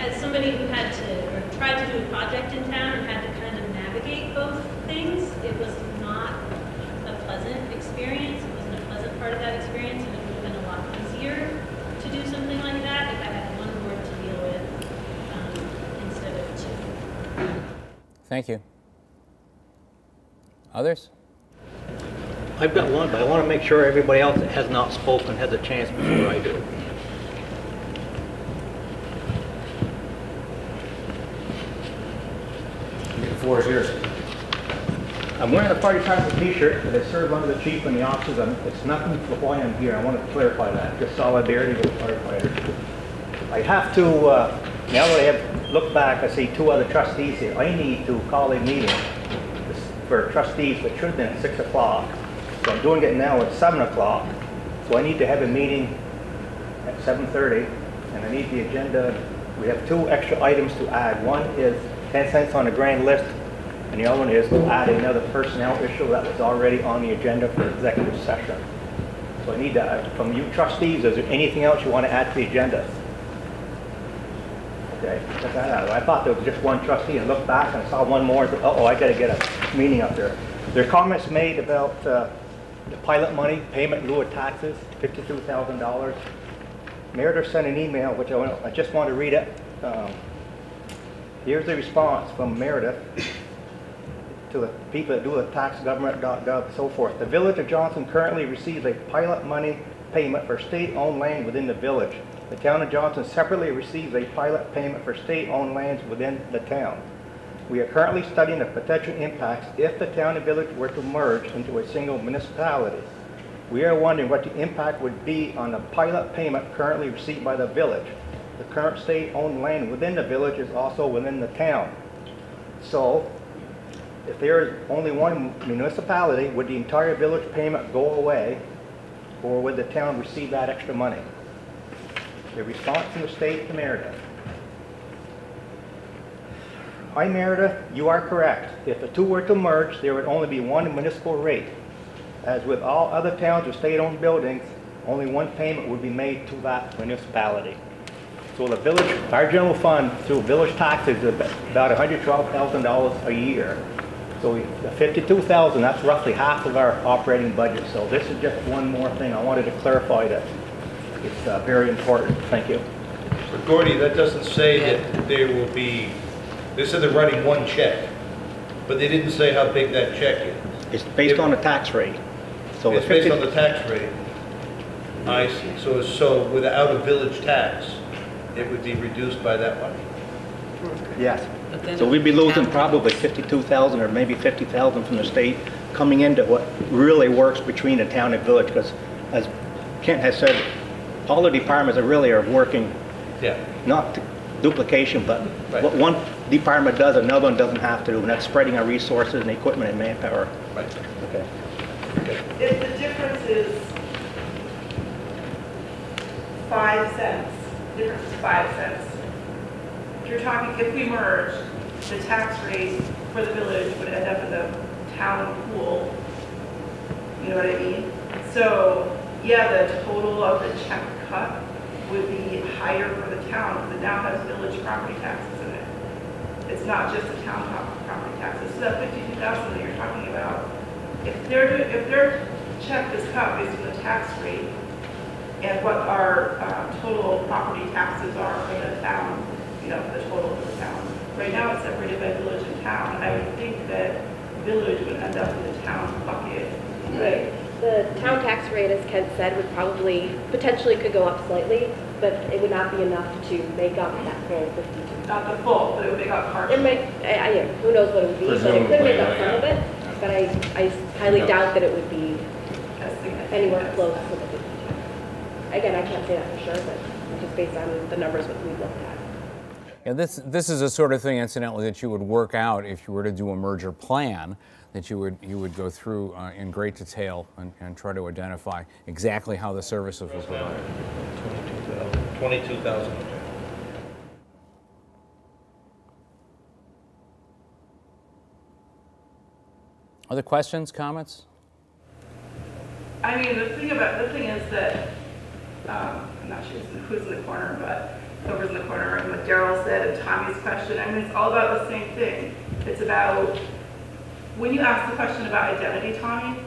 As somebody who had to, or tried to do a project in town and had to kind of navigate both things, it was not a pleasant experience. It wasn't a pleasant part of that experience, and it would have been a lot easier to do something like that if I had one board to deal with instead of two. Thank you. Others? I've got one, but I want to make sure everybody else that has not spoken has a chance before I do. Years. I'm wearing a Party Times t-shirt that I served under the chief and the officers. It's nothing for why I'm here. I want to clarify that. Just solidarity with firefighters. I have to, now that I have looked back, I see two other trustees here. I need to call a meeting for trustees, which should have been at 6 o'clock. So I'm doing it now at 7 o'clock. So I need to have a meeting at 7:30, and I need the agenda. We have two extra items to add. One is 10 cents on a grand list. And the other one is to add another personnel issue that was already on the agenda for executive session. So I need that from you trustees. Is there anything else you want to add to the agenda? Okay, I thought there was just one trustee and looked back and I saw one more and said, uh-oh, I got to get a meeting up there. There are comments made about the pilot money, payment in lieu of taxes, $52,000. Meredith sent an email, which I just want to read it. Here's the response from Meredith. To the people that do the tax, government.gov, and so forth. The village of Johnson currently receives a pilot money payment for state-owned land within the village. The town of Johnson separately receives a pilot payment for state-owned lands within the town. We are currently studying the potential impacts if the town and village were to merge into a single municipality. We are wondering what the impact would be on the pilot payment currently received by the village. The current state-owned land within the village is also within the town. So, if there is only one municipality, would the entire village payment go away, or would the town receive that extra money? The response from the state to Meredith. Hi Meredith, you are correct. If the two were to merge, there would only be one municipal rate. As with all other towns or state-owned buildings, only one payment would be made to that municipality. So the village, our general fund through village taxes is about $112,000 a year. So the $52,000, that's roughly half of our operating budget. So this is just one more thing. I wanted to clarify that. It's very important. Thank you. But Gordy, that doesn't say that there will be, they said they're writing one check, but they didn't say how big that check is. It's based on a tax rate. So it's based on the tax rate. I see. So without a village tax, it would be reduced by that one. Yes. So we'd be losing probably $52,000 or maybe $50,000 from the state coming into what really works between a town and village, because as Kent has said, all the departments are really working, not duplication, but what one department does, another one doesn't have to do, and that's spreading our resources and equipment and manpower. Right. Okay. If the difference is 5 cents, you're talking, if we merge, the tax rate for the village would end up in the town pool. You know what I mean? So, yeah, the total of the check cut would be higher for the town because it now has village property taxes in it. It's not just the town property taxes. So that $52,000 that you're talking about, if their check is cut based on the tax rate and what our total property taxes are for the town, you know, for the total of the town. Right now it's separated by village and town. I would think that village would end up in the town bucket, right? The town tax rate, as Ken said, would probably, potentially could go up slightly, but it would not be enough to make up that full 52. Not the full, but it would make up part. It might, who knows what it would be, presumably, but it could make up some of it, but I highly doubt that it would be anywhere close to the 52. Again, I can't say that for sure, but just based on the numbers that we've looked at. Yeah, this is a sort of thing, incidentally, that you would work out if you were to do a merger plan, that you would go through in great detail and try to identify exactly how the services were provided. $22,000. Other questions, comments? I mean, the thing is that I'm not sure who's in the corner, but whoever's in the corner, and what Daryl said and Tommy's question, I mean, it's all about the same thing. It's about, when you ask the question about identity, Tommy,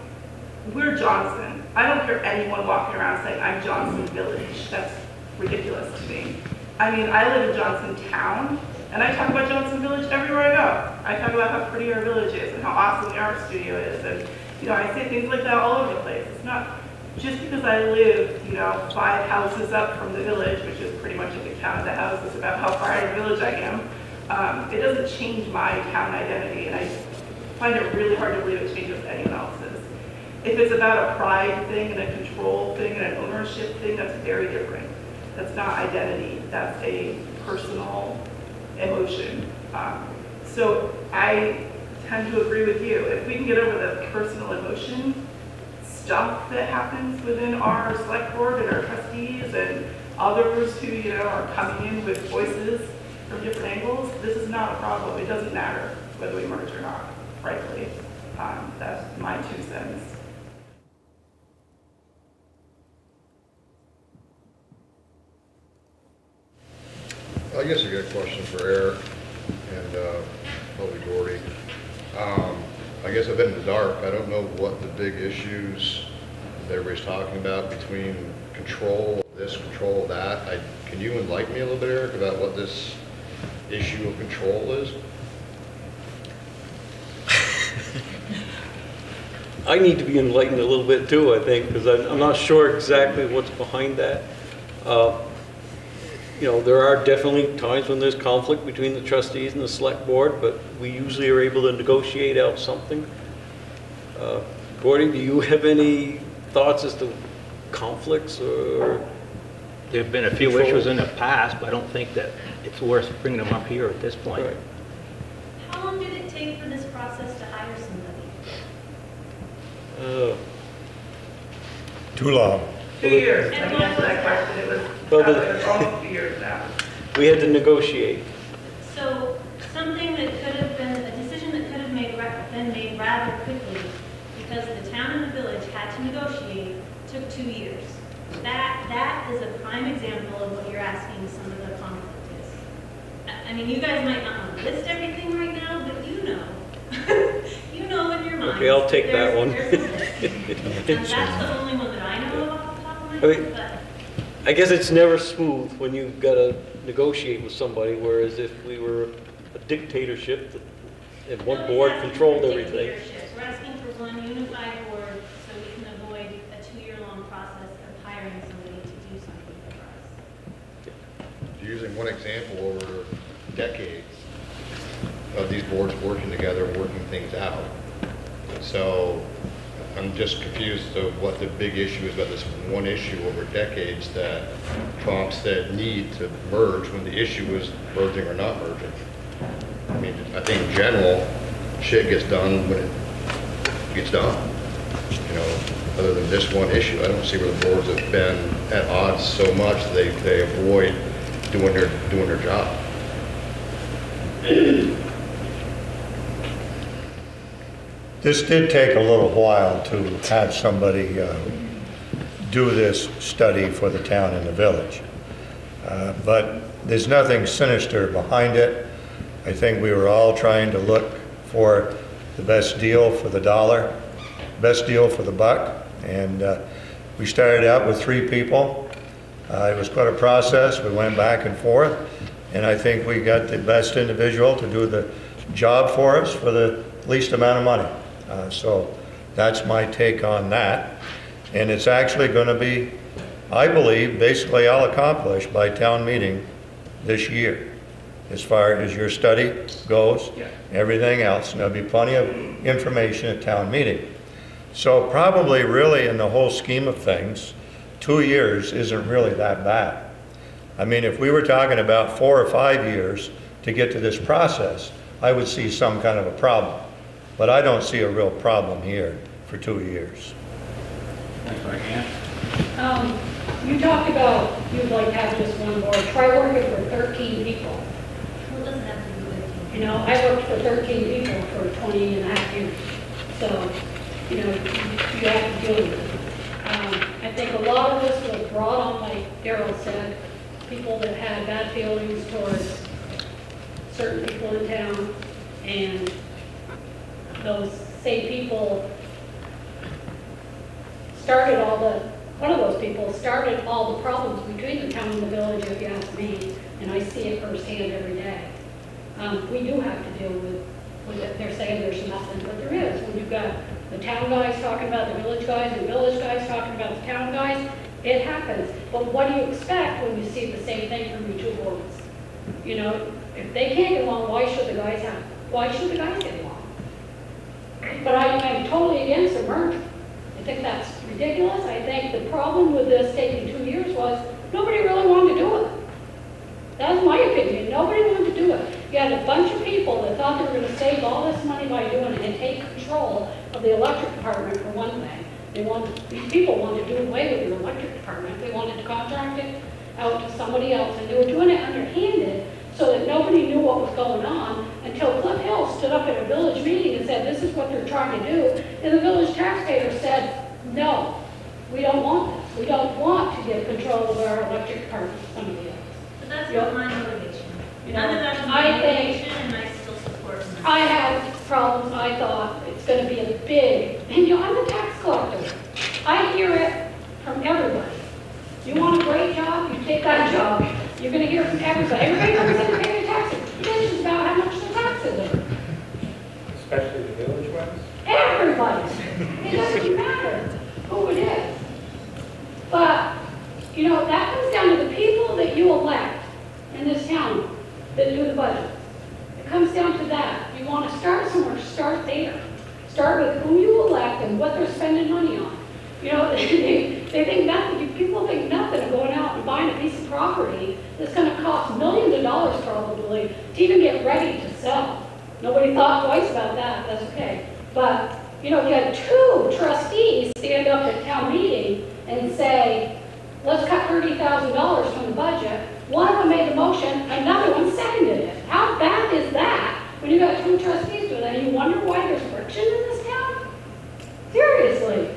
we're Johnson. I don't hear anyone walking around saying, I'm Johnson Village. That's ridiculous to me. I mean, I live in Johnson Town, and I talk about Johnson Village everywhere I go. I talk about how pretty our village is and how awesome the art studio is, and you know, I say things like that all over the place. It's not just because I live, you know, 5 houses up from the village, which is pretty much at the count of the houses about how far out of the village I am. It doesn't change my town identity, and I find it really hard to believe it changes anyone else's. If it's about a pride thing and a control thing and an ownership thing, that's very different. That's not identity. That's a personal emotion. So I tend to agree with you. If we can get over the personal emotion stuff that happens within our select board and our trustees and others who, you know, are coming in with voices from different angles, this is not a problem. It doesn't matter whether we merge or not, frankly. That's my 2 cents. I guess I got a question for Eric and probably Gordy. I guess I've been in the dark. I don't know what the big issues everybody's talking about between control, this, control, that. Can you enlighten me a little bit, Eric, about what this issue of control is? I need to be enlightened a little bit too, I think, because I'm not sure exactly what's behind that. You know, there are definitely times when there's conflict between the trustees and the select board, but we usually are able to negotiate out something. Gordy, do you have any thoughts as to conflicts or? There have been a few issues in the past, but I don't think that it's worth bringing them up here at this point. Right. How long did it take pay for this process to hire somebody? Too long. 2 years. I answered that question. It was almost 2 years now. We had to negotiate. So something that could have been, a decision that could have been made rather quickly because the town and the village had to negotiate took 2 years. That is a prime example of what you're asking some of the conflict is. I mean, you guys might not want to list everything right now, but you know. You know in your mind. Okay, I'll take that one. And that's the only one that I know off the top of my head. I mean, I guess it's never smooth when you've got to negotiate with somebody, whereas if we were a dictatorship and one board controlled everything. We're asking for one unified board so we can avoid a 2-year-long process of hiring somebody to do something for us. Yeah. Using one example over decades of these boards working together, working things out. So I'm just confused of what the big issue is about this one issue over decades that prompts that need to merge when the issue is merging or not merging. I mean, I think in general, shit gets done when it gets done. You know, other than this one issue, I don't see where the boards have been at odds so much they avoid doing their job. This did take a little while to have somebody do this study for the town and the village. But there's nothing sinister behind it. I think we were all trying to look for the best deal for the dollar, best deal for the buck. And we started out with 3 people. It was quite a process. We went back and forth. And I think we got the best individual to do the job for us for the least amount of money. So that's my take on that. And it's actually going to be, I believe, basically all accomplished by town meeting this year, as far as your study goes, everything else. And there'll be plenty of information at town meeting. So probably really in the whole scheme of things, 2 years isn't really that bad. I mean, if we were talking about 4 or 5 years to get to this process, I would see some kind of a problem. But I don't see a real problem here for 2 years. You talked about you'd like to have just one board. Try working for 13 people. Well, doesn't have to be 13. You know, I worked for 13 people for 20.5 years. So, you know, you have to deal with it. I think a lot of this was brought on, like Darryl said, people that had bad feelings towards certain people in town, and those same people started all the, one of those people started all the problems between the town and the village, if you ask me, and I see it firsthand every day. We do have to deal with it. They're saying there's nothing, but there is. When you've got the town guys talking about the village guys and village guys talking about the town guys, it happens. But what do you expect when you see the same thing from your 2 boards? You know, if they can't get along, why should the guys have? Why should the guys get along? But I'm totally against a merger. I think that's ridiculous. I think the problem with this taking 2 years was nobody really wanted to do it. That was my opinion. Nobody wanted to do it. You had a bunch of people that thought they were going to save all this money by doing it and take control of the electric department for one thing. These people wanted to do away with the electric department. They wanted to contract it out to somebody else, and they were doing it underhanded, so that nobody knew what was going on until Cliff Hill stood up at a village meeting and said, this is what they're trying to do. And the village taxpayer said, no, we don't want this. We don't want to give control of our electric department to somebody else. But that's not my motivation. None of that's my motivation, and I still support them. I had problems. I thought it's going to be a big, and you know, I'm a tax collector. I hear it from everybody. You want a great job, you take that job. You're going to hear from everybody. Everybody comes in and pays taxes. This is about how much the taxes are. Especially the village ones? Everybody. It doesn't matter who it is. But, you know, that comes down to the people that you elect in this town that do the budget. It comes down to that. You want to start somewhere, start there. Start with who you elect and what they're spending money on. You know, they think nothing, people think nothing of going out and buying a piece of property that's going to cost millions of dollars probably to even get ready to sell. Nobody thought twice about that, that's okay. But, you know, you had two trustees stand up at town meeting and say, let's cut $30,000 from the budget. One of them made the motion, another one seconded it. How bad is that when you got two trustees doing that? You wonder why there's friction in this town? Seriously.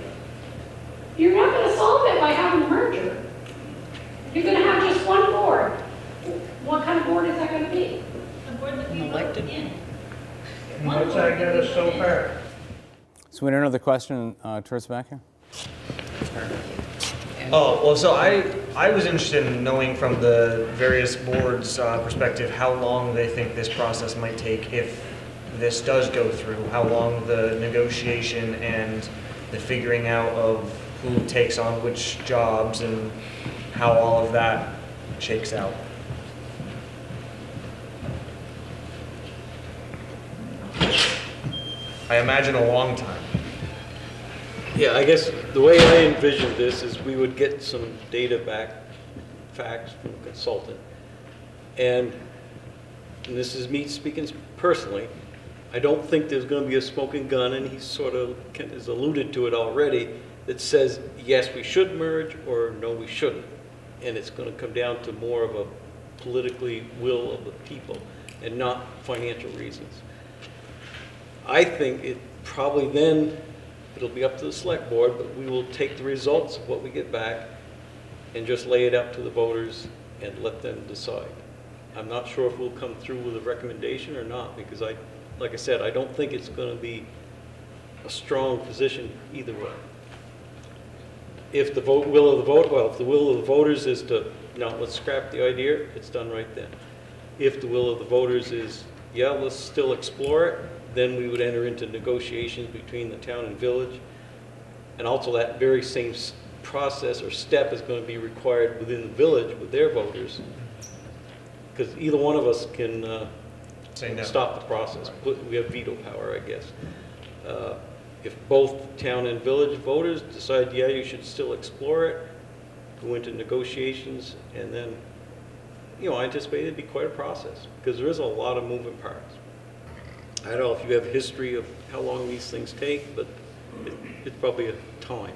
You're not going to solve it by having a merger. You're going to have just one board. What kind of board is that going to be? The board that we elected in. What's that get us so far? So we had another question towards back here. Oh, well, so I was interested in knowing from the various boards' perspective how long they think this process might take if this does go through, how long the negotiation and the figuring out of who takes on which jobs and how all of that shakes out. I imagine a long time. Yeah, I guess the way I envisioned this is we would get some data back, facts from a consultant, and this is me speaking personally, I don't think there's going to be a smoking gun, and he sort of has alluded to it already, that says, yes, we should merge, or no, we shouldn't. And it's going to come down to more of a politically will of the people and not financial reasons. I think it probably then, it'll be up to the select board, but we will take the results of what we get back and just lay it up to the voters and let them decide. I'm not sure if we'll come through with a recommendation or not, because I, like I said, I don't think it's going to be a strong position either way. If the vote, will of the vote, well, if the will of the voters is to, no, let's scrap the idea, it's done right then. If the will of the voters is, yeah, let's still explore it, then we would enter into negotiations between the town and village. And also that very same process or step is going to be required within the village with their voters, because either one of us can stop the process. Right. We have veto power, I guess. If both town and village voters decide, yeah, you should still explore it, go into negotiations, and then, you know, I anticipate it'd be quite a process because there is a lot of moving parts. I don't know if you have a history of how long these things take, but it's probably a time.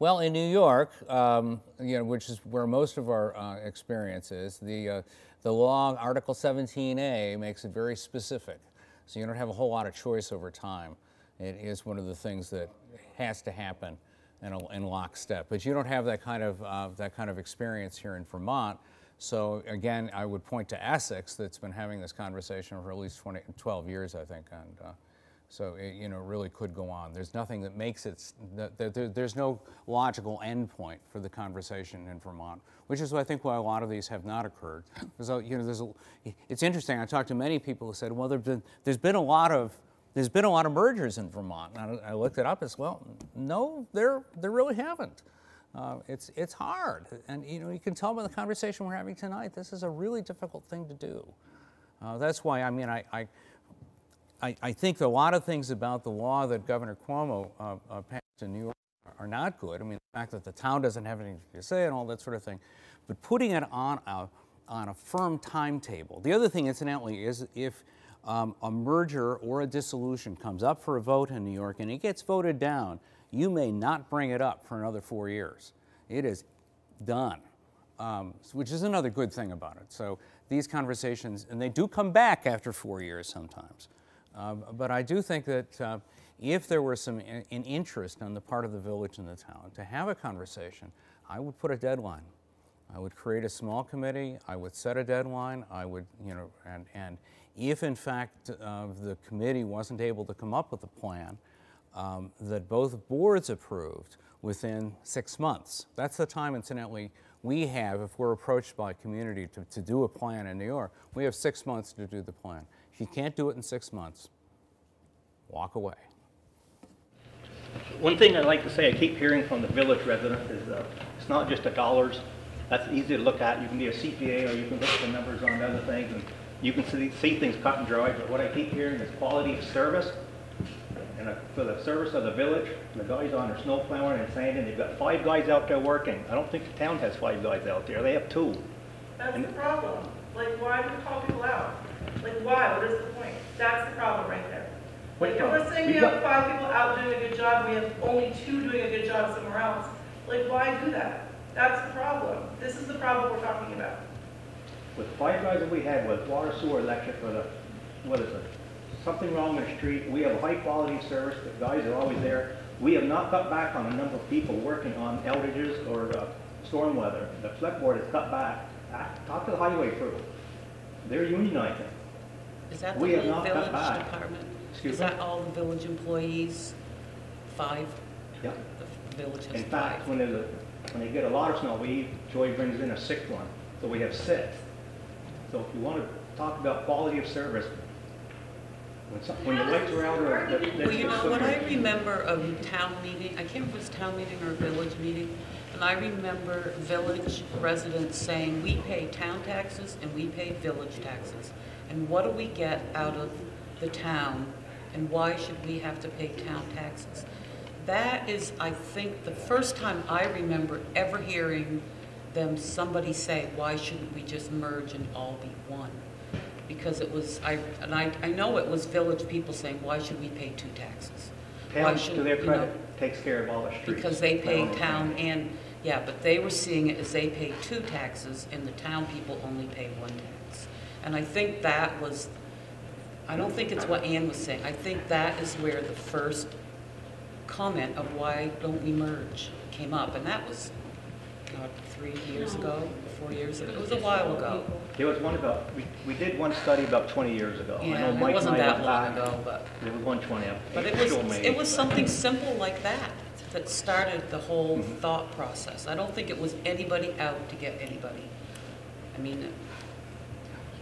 Well, in New York, you know, which is where most of our experience is, the law, Article 17A, makes it very specific. So you don't have a whole lot of choice over time. It is one of the things that has to happen in lockstep. But you don't have that kind of experience here in Vermont. So again, I would point to Essex, that's been having this conversation for at least 12 years, I think, and so it, you know, really could go on. There's nothing that makes it. There's no logical endpoint for the conversation in Vermont, which is, I think, why a lot of these have not occurred. So, you know, it's interesting. I talked to many people who said, well, there's been a lot of mergers in Vermont. And I looked it up as well. No, there really haven't. It's hard, and you know, you can tell by the conversation we're having tonight, this is a really difficult thing to do. That's why, I mean, I think a lot of things about the law that Governor Cuomo passed in New York are not good. I mean, the fact that the town doesn't have anything to say and all that sort of thing, but putting it on a firm timetable. The other thing, incidentally, is if a merger or a dissolution comes up for a vote in New York and it gets voted down, you may not bring it up for another 4 years. It is done, which is another good thing about it. So these conversations, and they do come back after 4 years sometimes. But I do think that if there were some an interest on the part of the village and the town to have a conversation, I would put a deadline. I would create a small committee. I would set a deadline. I would, you know, and if in fact the committee wasn't able to come up with a plan, that both boards approved within 6 months. That's the time, incidentally, we have if we're approached by a community to do a plan in New York. We have 6 months to do the plan. If you can't do it in 6 months, walk away. One thing I'd like to say, I keep hearing from the village residents, is it's not just the dollars. That's easy to look at. You can be a CPA or you can look at the numbers on other things, and you can see things cut and dry. But what I keep hearing is quality of service. And for the service of the village, the guys on their snow plowing and sanding, they've got 5 guys out there working. I don't think the town has 5 guys out there. They have 2. That's the problem. Like, why do we call people out? Like, why? What is the point? That's the problem right there. Like, if we're saying we have 5 people out doing a good job, we have only 2 doing a good job somewhere else. Like, why do that? That's the problem. This is the problem we're talking about. With the firefighters that we had with water, sewer, electric, or the, what is it? Something wrong in the street. We have a high quality service. The guys are always there. We have not cut back on the number of people working on outages or storm weather. The select board has cut back. Talk to the highway crew. They're unionizing. Is that we the whole village department? Excuse me? Is that all the village employees? 5? Yep. The village has 5. In fact, when they get a lot of snow, Joy brings in a 6th one. So we have 6. So if you want to talk about quality of service, when the lights are out, well, you know, when I remember a town meeting, I can't remember if it was town meeting or a village meeting, and I remember village residents saying, we pay town taxes and we pay village taxes. And what do we get out of the town? And why should we have to pay town taxes? That is, I think, the first time I remember ever hearing somebody say, why shouldn't we just merge and all be one? Because it was, I know it was village people saying, why should we pay 2 taxes? Town, to their credit, takes care of all the streets. Because they pay town and, yeah, but they were seeing it as they pay 2 taxes and the town people only pay 1 tax. And I think that was, I don't think it's what Ann was saying. I think that is where the first comment of why don't we merge came up. And that was 3 years ago, 4 years ago. It was a while ago. There was one about, we did one study about 20 years ago. Yeah, I know Mike, it wasn't that long ago, but there was 120. But it was something simple like that that started the whole thought process. I don't think it was anybody out to get anybody. I mean,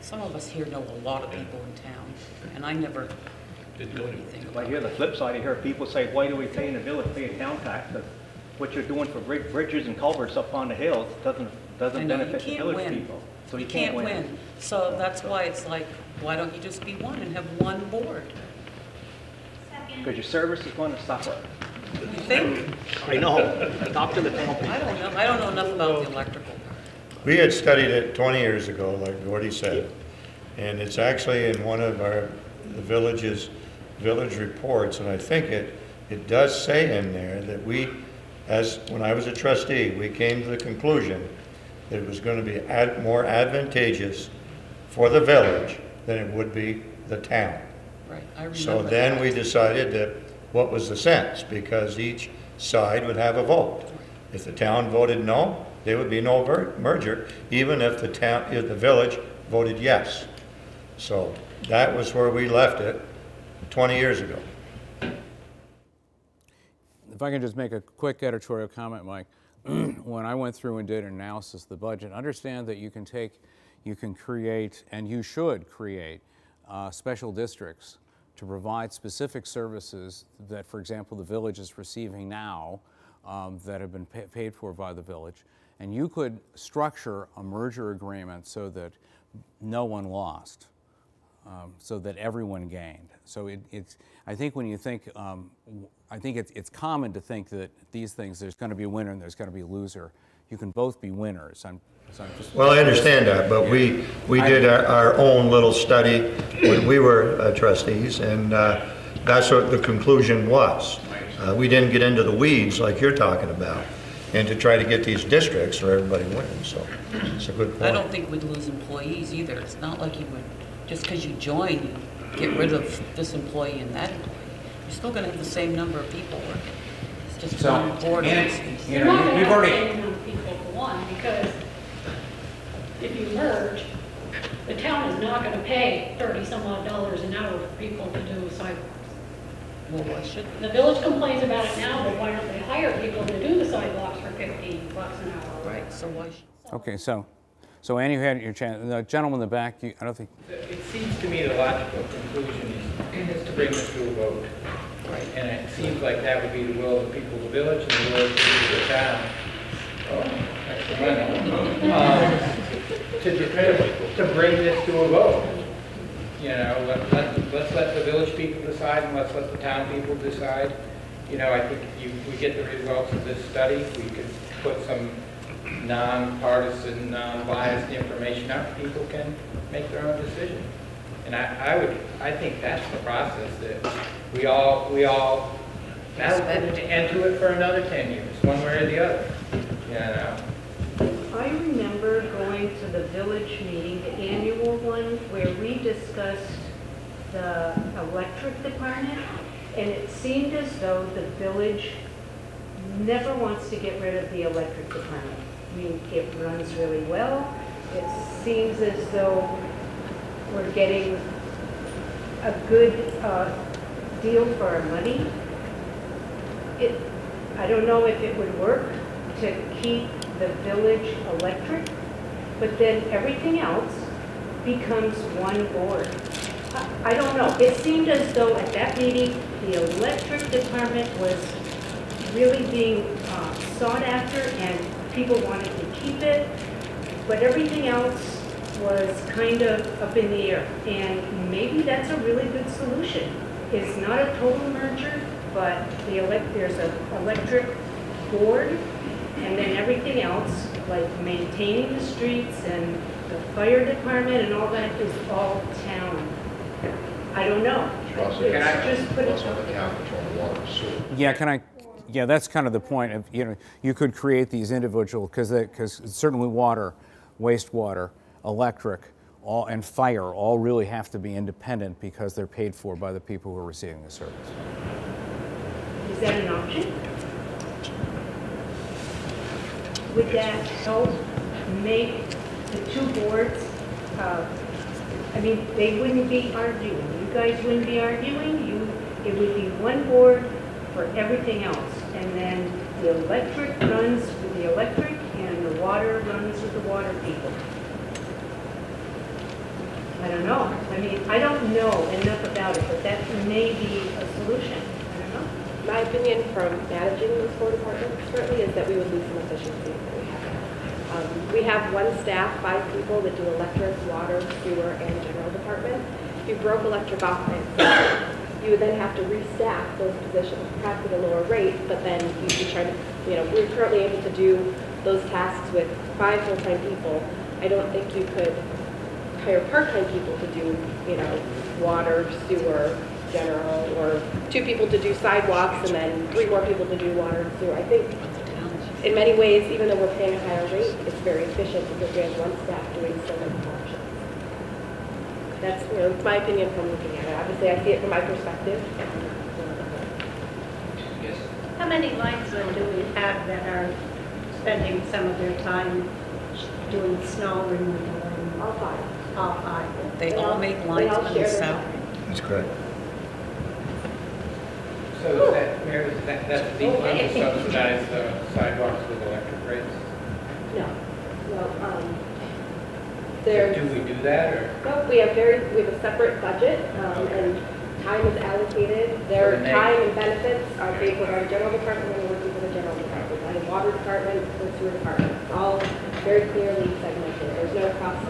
some of us here know a lot of people in town, and I never knew anything about it. I hear the flip side. I hear people say, why do we pay in the village, pay in town tax? What you're doing for bridges and culverts up on the hills doesn't benefit the village people. So you can't win. So that's why it's like, why don't you just be one and have one board? Because your service is going to suffer. You think? I know. Talk to the town people. I don't know. I don't know enough about the electrical. We had studied it 20 years ago, like Gordy said, and it's actually in one of the village reports, and I think it does say in there that we. As when I was a trustee, we came to the conclusion that it was going to be more advantageous for the village than it would be the town. Right. I remember so then that. We decided that what was the sense, because each side would have a vote. If the town voted no, there would be no merger, even if the village voted yes. So that was where we left it 20 years ago. If I can just make a quick editorial comment, Mike, when I went through and did an analysis of the budget, understand that you can take, you can create, and you should create special districts to provide specific services that, for example, the village is receiving now that have been paid for by the village. And you could structure a merger agreement so that no one lost. So that everyone gained. So it's, I think when you think, I think it's common to think that these things, there's going to be a winner and there's going to be a loser. You can both be winners. I'm just well, I understand that, but yeah. we did our own little study when we were trustees, and that's what the conclusion was. We didn't get into the weeds like you're talking about, and to try to get these districts where everybody wins. So it's a good point. I don't think we'd lose employees either. It's not like you would. Just because you join, you get rid of this employee and that employee. You're still going to have the same number of people working. It's just so, not important. And you know, we've already the same number of people for one, because if you merge, the town is not going to pay $30-some-odd an hour for people to do sidewalks. Well, why should the village complains about it now? But why don't they hire people to do the sidewalks for $15 an hour? Right. So why? Okay. So Annie, you had your chance. The gentleman in the back, I don't think. It seems to me the logical conclusion is to bring this to a vote. Right. And it seems like that would be the will of the people of the village and the will of the people of the town. Oh, that's the to bring this to a vote. You know, let's let the village people decide and let's let the town people decide. You know, I think if we get the results of this study, we could put some nonpartisan, non-biased information out, people can make their own decision. And I think that's the process that we all enter it for another 10 years, one way or the other. Yeah, I remember going to the village meeting, the annual one, where we discussed the electric department, and it seemed as though the village never wants to get rid of the electric department. I mean, it runs really well. It seems as though we're getting a good deal for our money. I don't know if it would work to keep the village electric, but then everything else becomes one board. I don't know. It seemed as though at that meeting, the electric department was really being sought after, and people wanted to keep it, but everything else was kind of up in the air. And maybe that's a really good solution. It's not a total merger, but there's an electric board, and then everything else, like maintaining the streets and the fire department and all that, is all town. I don't know. Yeah, can I? Yeah, that's kind of the point. Of, you know, you could create these individual, because certainly water, wastewater, electric, all, and fire all really have to be independent because they're paid for by the people who are receiving the service. Is that an option? Would that help make the two boards? I mean, they wouldn't be arguing. You guys wouldn't be arguing. It would be one board for everything else, and then the electric runs with the electric, and the water runs with the water people. I don't know. I mean, I don't know enough about it, but that may be a solution. I don't know. My opinion from managing those four departments currently is that we would lose some efficiency that we have. We have one staff, 5 people that do electric, water, sewer, and general department. If you broke electric off by itself, you would then have to restaff those positions, perhaps at a lower rate, but then you'd be trying to, you know, we're currently able to do those tasks with 5 full-time people. I don't think you could hire part-time people to do, you know, water, sewer, general, or 2 people to do sidewalks and then 3 more people to do water and sewer. I think in many ways, even though we're paying a higher rate, it's very efficient because we have one staff doing so many functions. That's, you know, my opinion from looking at it. Obviously, I see it from my perspective. Yes. How many linesmen do we have that are spending some of their time doing snow removal? All 5. All 5. They all make linesmen themselves. That's correct. So that's the to subsidize the sidewalks with electric rates? No. So do we do that, or? No, we have a separate budget, and time is allocated. Their time and benefits are paid for our general department, and we're working for the general department. I have water department, and sewer department. It's all very clearly segmented. There's no cross.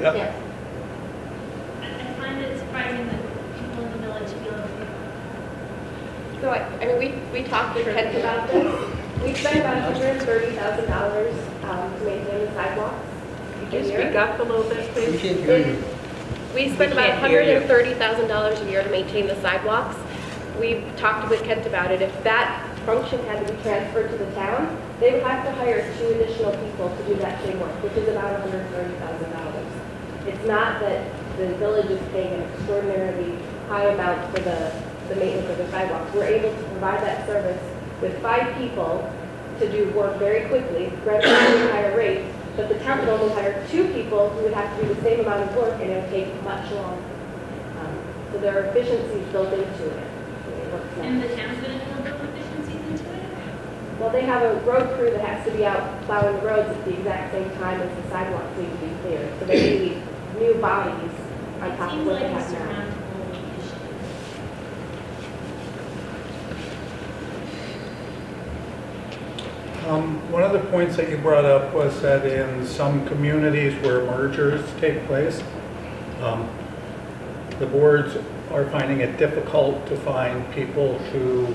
Yep. Yes. I find it surprising that people in the village feel okay. So I mean, we talked to Kent about this. We spent about $130,000 to maintain the sidewalks. Could you speak up a little bit, please? We can't hear you. We spent about $130,000 a year to maintain the sidewalks. We talked with Kent about it. If that function had to be transferred to the town, they would have to hire 2 additional people to do that same work, which is about $130,000. It's not that the village is paying an extraordinarily high amount for the maintenance of the sidewalks. We're able to provide that service with 5 people to do work very quickly, relatively higher rate, but the town would only hire 2 people who would have to do the same amount of work, and it would take much longer. So there are efficiencies built into it. And the town's going to build efficiencies into it? Well, they have a road crew that has to be out plowing the roads at the exact same time as the sidewalks need to be cleared. So they need new bodies on top of what they have now. One of the points that you brought up was that in some communities where mergers take place, the boards are finding it difficult to find people who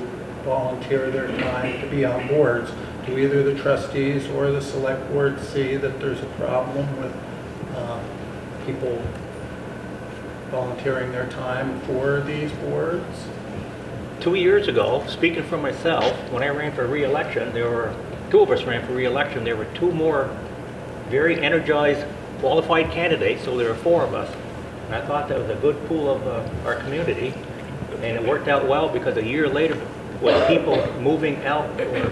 volunteer their time to be on boards. Do either the trustees or the select board see that there's a problem with people volunteering their time for these boards? 2 years ago, speaking for myself, when I ran for re-election, there were two of us ran for re-election. There were two more very energized, qualified candidates, so there were four of us. And I thought that was a good pool of our community, and it worked out well because a year later, with people moving out or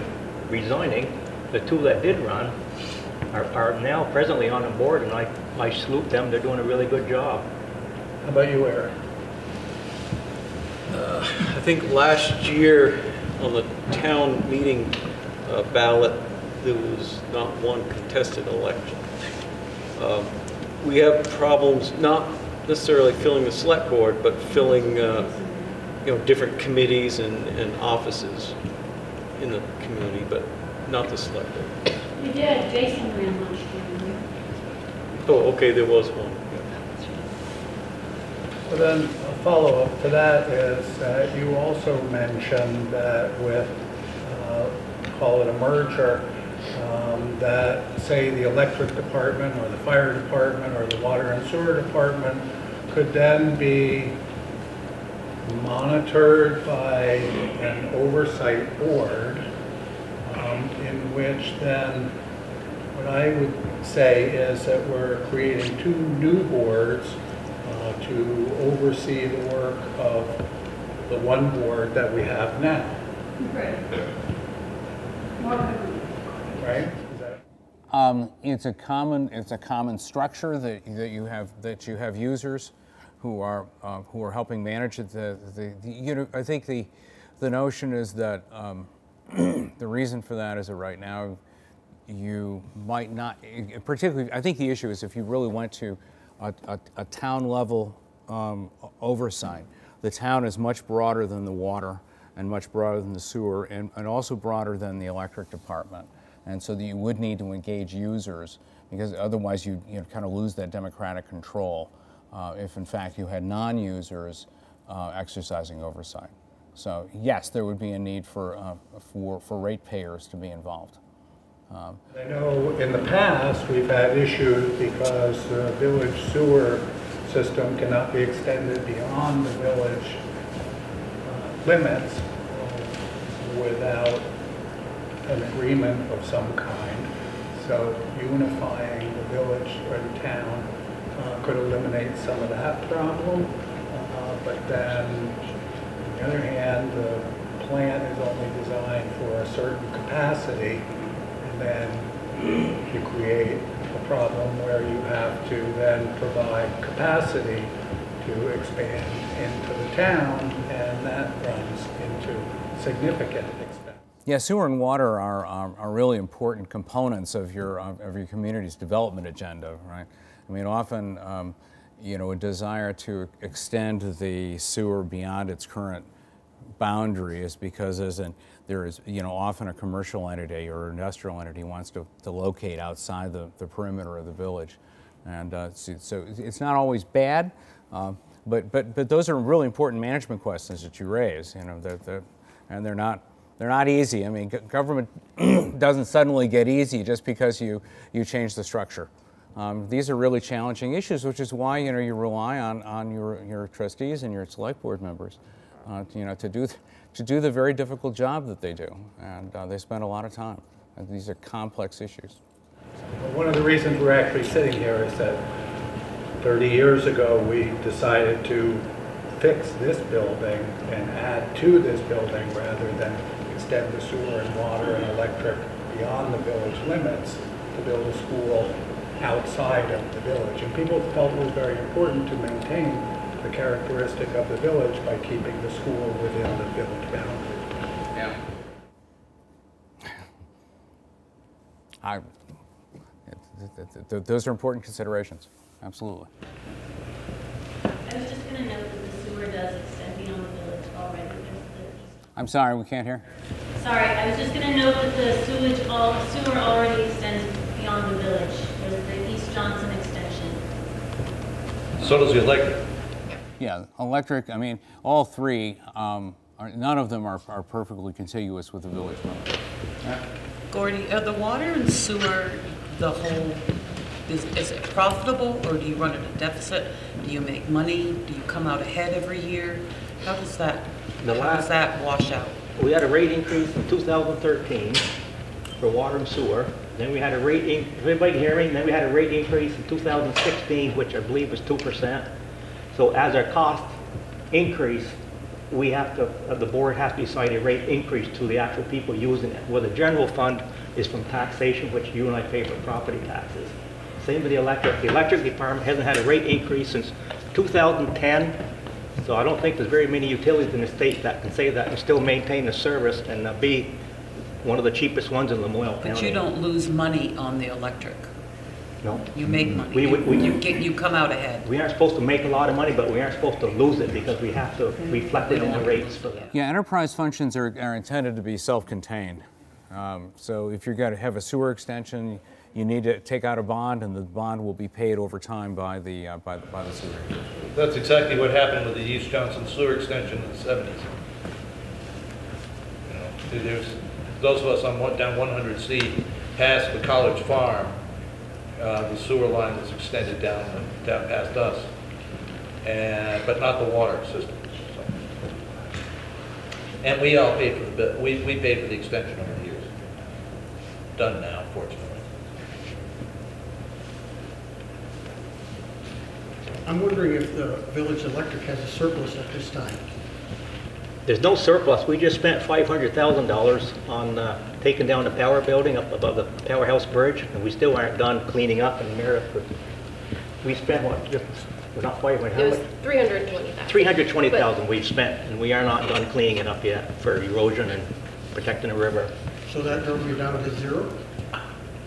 resigning, the two that did run are now presently on the board, and I salute them. They're doing a really good job. How about you, Eric? I think last year on the town meeting ballot, there was not one contested election. We have problems not necessarily filling the select board, but filling different committees and offices in the community, but not the select board. We did. Jason ran last year. Oh, okay, there was one. So then a follow-up to that is that you also mentioned that with, call it a merger, that say the electric department or the fire department or the water and sewer department could then be monitored by an oversight board in which then what I would say is that we're creating two new boards to oversee the work of the one board that we have now. Right. Right? Is that... It's a common structure that you have users who are helping manage it. I think the notion is that the reason for that is that right now you might not particularly. I think the issue is if you really went to a town level oversight. The town is much broader than the water and much broader than the sewer and also broader than the electric department. And so that you would need to engage users because otherwise you'd kind of lose that democratic control if in fact you had non-users exercising oversight. So yes, there would be a need for ratepayers to be involved. I know in the past we've had issues because the village sewer system cannot be extended beyond the village limits without an agreement of some kind. So unifying the village or the town could eliminate some of that problem. But then, on the other hand, the plant is only designed for a certain capacity. Then you create a problem where you have to then provide capacity to expand into the town, and that runs into significant expense. Yeah, sewer and water are really important components of your community's development agenda, right? I mean, often a desire to extend the sewer beyond its current boundary is because often a commercial entity or industrial entity wants to locate outside the perimeter of the village, and so it's not always bad, but those are really important management questions that you raise. And they're not easy. I mean, government doesn't suddenly get easy just because you change the structure. These are really challenging issues, which is why you rely on your trustees and your select board members. To do the very difficult job that they do, and they spend a lot of time. And these are complex issues. One of the reasons we're actually sitting here is that 30 years ago we decided to fix this building and add to this building rather than extend the sewer and water and electric beyond the village limits to build a school outside of the village. And people felt it was very important to maintain the characteristic of the village by keeping the school within the village boundary. Yeah. Those are important considerations. Absolutely. I was just going to note that the sewer does extend beyond the village already. I'm sorry, we can't hear. Sorry, I was just going to note that the sewer already extends beyond the village. There's the East Johnson extension. So does the electric. Yeah, electric, I mean, all three, none of them are perfectly contiguous with the village. Gordy, are the water and sewer, the whole, is it profitable, or do you run at a deficit? Do you make money? Do you come out ahead every year? How does that, wash out? We had a rate increase in 2013 for water and sewer. Then we had a rate increase, everybody hearing? Then we had a rate increase in 2016, which I believe was 2%. So as our costs increase, we have to, the board has to decide a rate increase to the actual people using it. Well, the general fund is from taxation, which you and I pay for property taxes. Same with the electric. The electric department hasn't had a rate increase since 2010. So I don't think there's very many utilities in the state that can say that and still maintain the service and be one of the cheapest ones in Lamoille County. But you don't lose money on the electric. No. You make money. You come out ahead. We aren't supposed to make a lot of money, but we aren't supposed to lose it because we have to reflect it in the rates for that. Yeah, enterprise functions are intended to be self-contained. So if you're going to have a sewer extension, you need to take out a bond, and the bond will be paid over time by the sewer. That's exactly what happened with the East Johnson sewer extension in the 70s. You know, there's those of us on down 100C past the college farm. The sewer line was extended down past us, but not the water system. So. And we all paid for the we paid for the extension over the years. Done now, fortunately. I'm wondering if the village electric has a surplus at this time. There's no surplus. We just spent $500,000 on taking down the power building up above the powerhouse bridge, and we still aren't done cleaning up in Merrifield. We spent what? Just, we're not quite. How much? It was $320,000. $320,000 we've spent, and we are not done cleaning it up yet for erosion and protecting the river. So that number you're down to zero?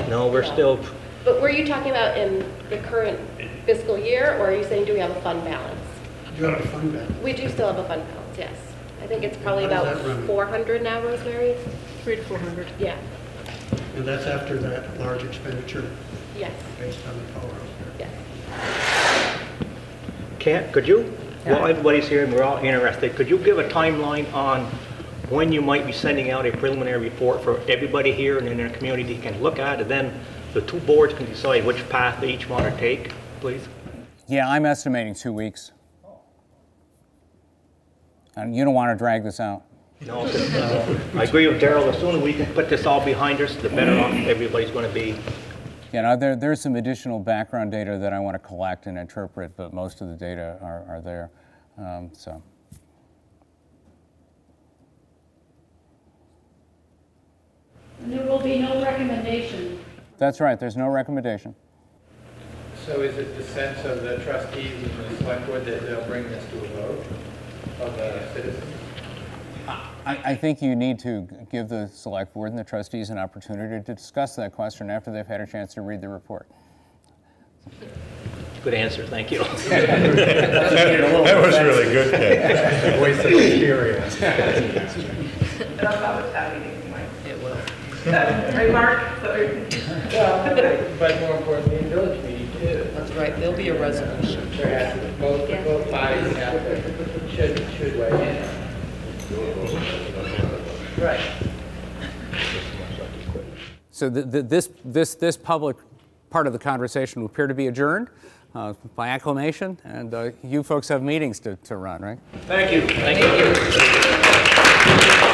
No, we're still. But were you talking about in the current fiscal year, or are you saying do we have a fund balance? Do you have a fund balance? We do still have a fund balance. Yes. I think it's probably about 400 now, Rosemary. 300 to 400. Yeah. And that's after that large expenditure. Yes. Based on the power. Yes. Kat, could you? Yeah. Well, everybody's here and we're all interested. Could you give a timeline on when you might be sending out a preliminary report for everybody here and in their community can look at, and then the two boards can decide which path they each want to take, please? Yeah, I'm estimating 2 weeks. And you don't want to drag this out. No, I agree with Darrell. The sooner we can put this all behind us, the better off everybody's going to be. You know, there's some additional background data that I want to collect and interpret, but most of the data are there. So. And there will be no recommendation. That's right. There's no recommendation. So is it the sense of the trustees and the select board that they'll bring this to a vote? I think you need to give the select board and the trustees an opportunity to discuss that question after they've had a chance to read the report. Good answer, thank you. That was really good. Voice of experience. It'll probably tell you, it will. Remark. But more importantly, in village meeting too. That's right. There'll be a resolution. Both bodies have to. Should weigh in. Right. So this public part of the conversation will appear to be adjourned by acclamation, and you folks have meetings to run, right? Thank you. Thank you.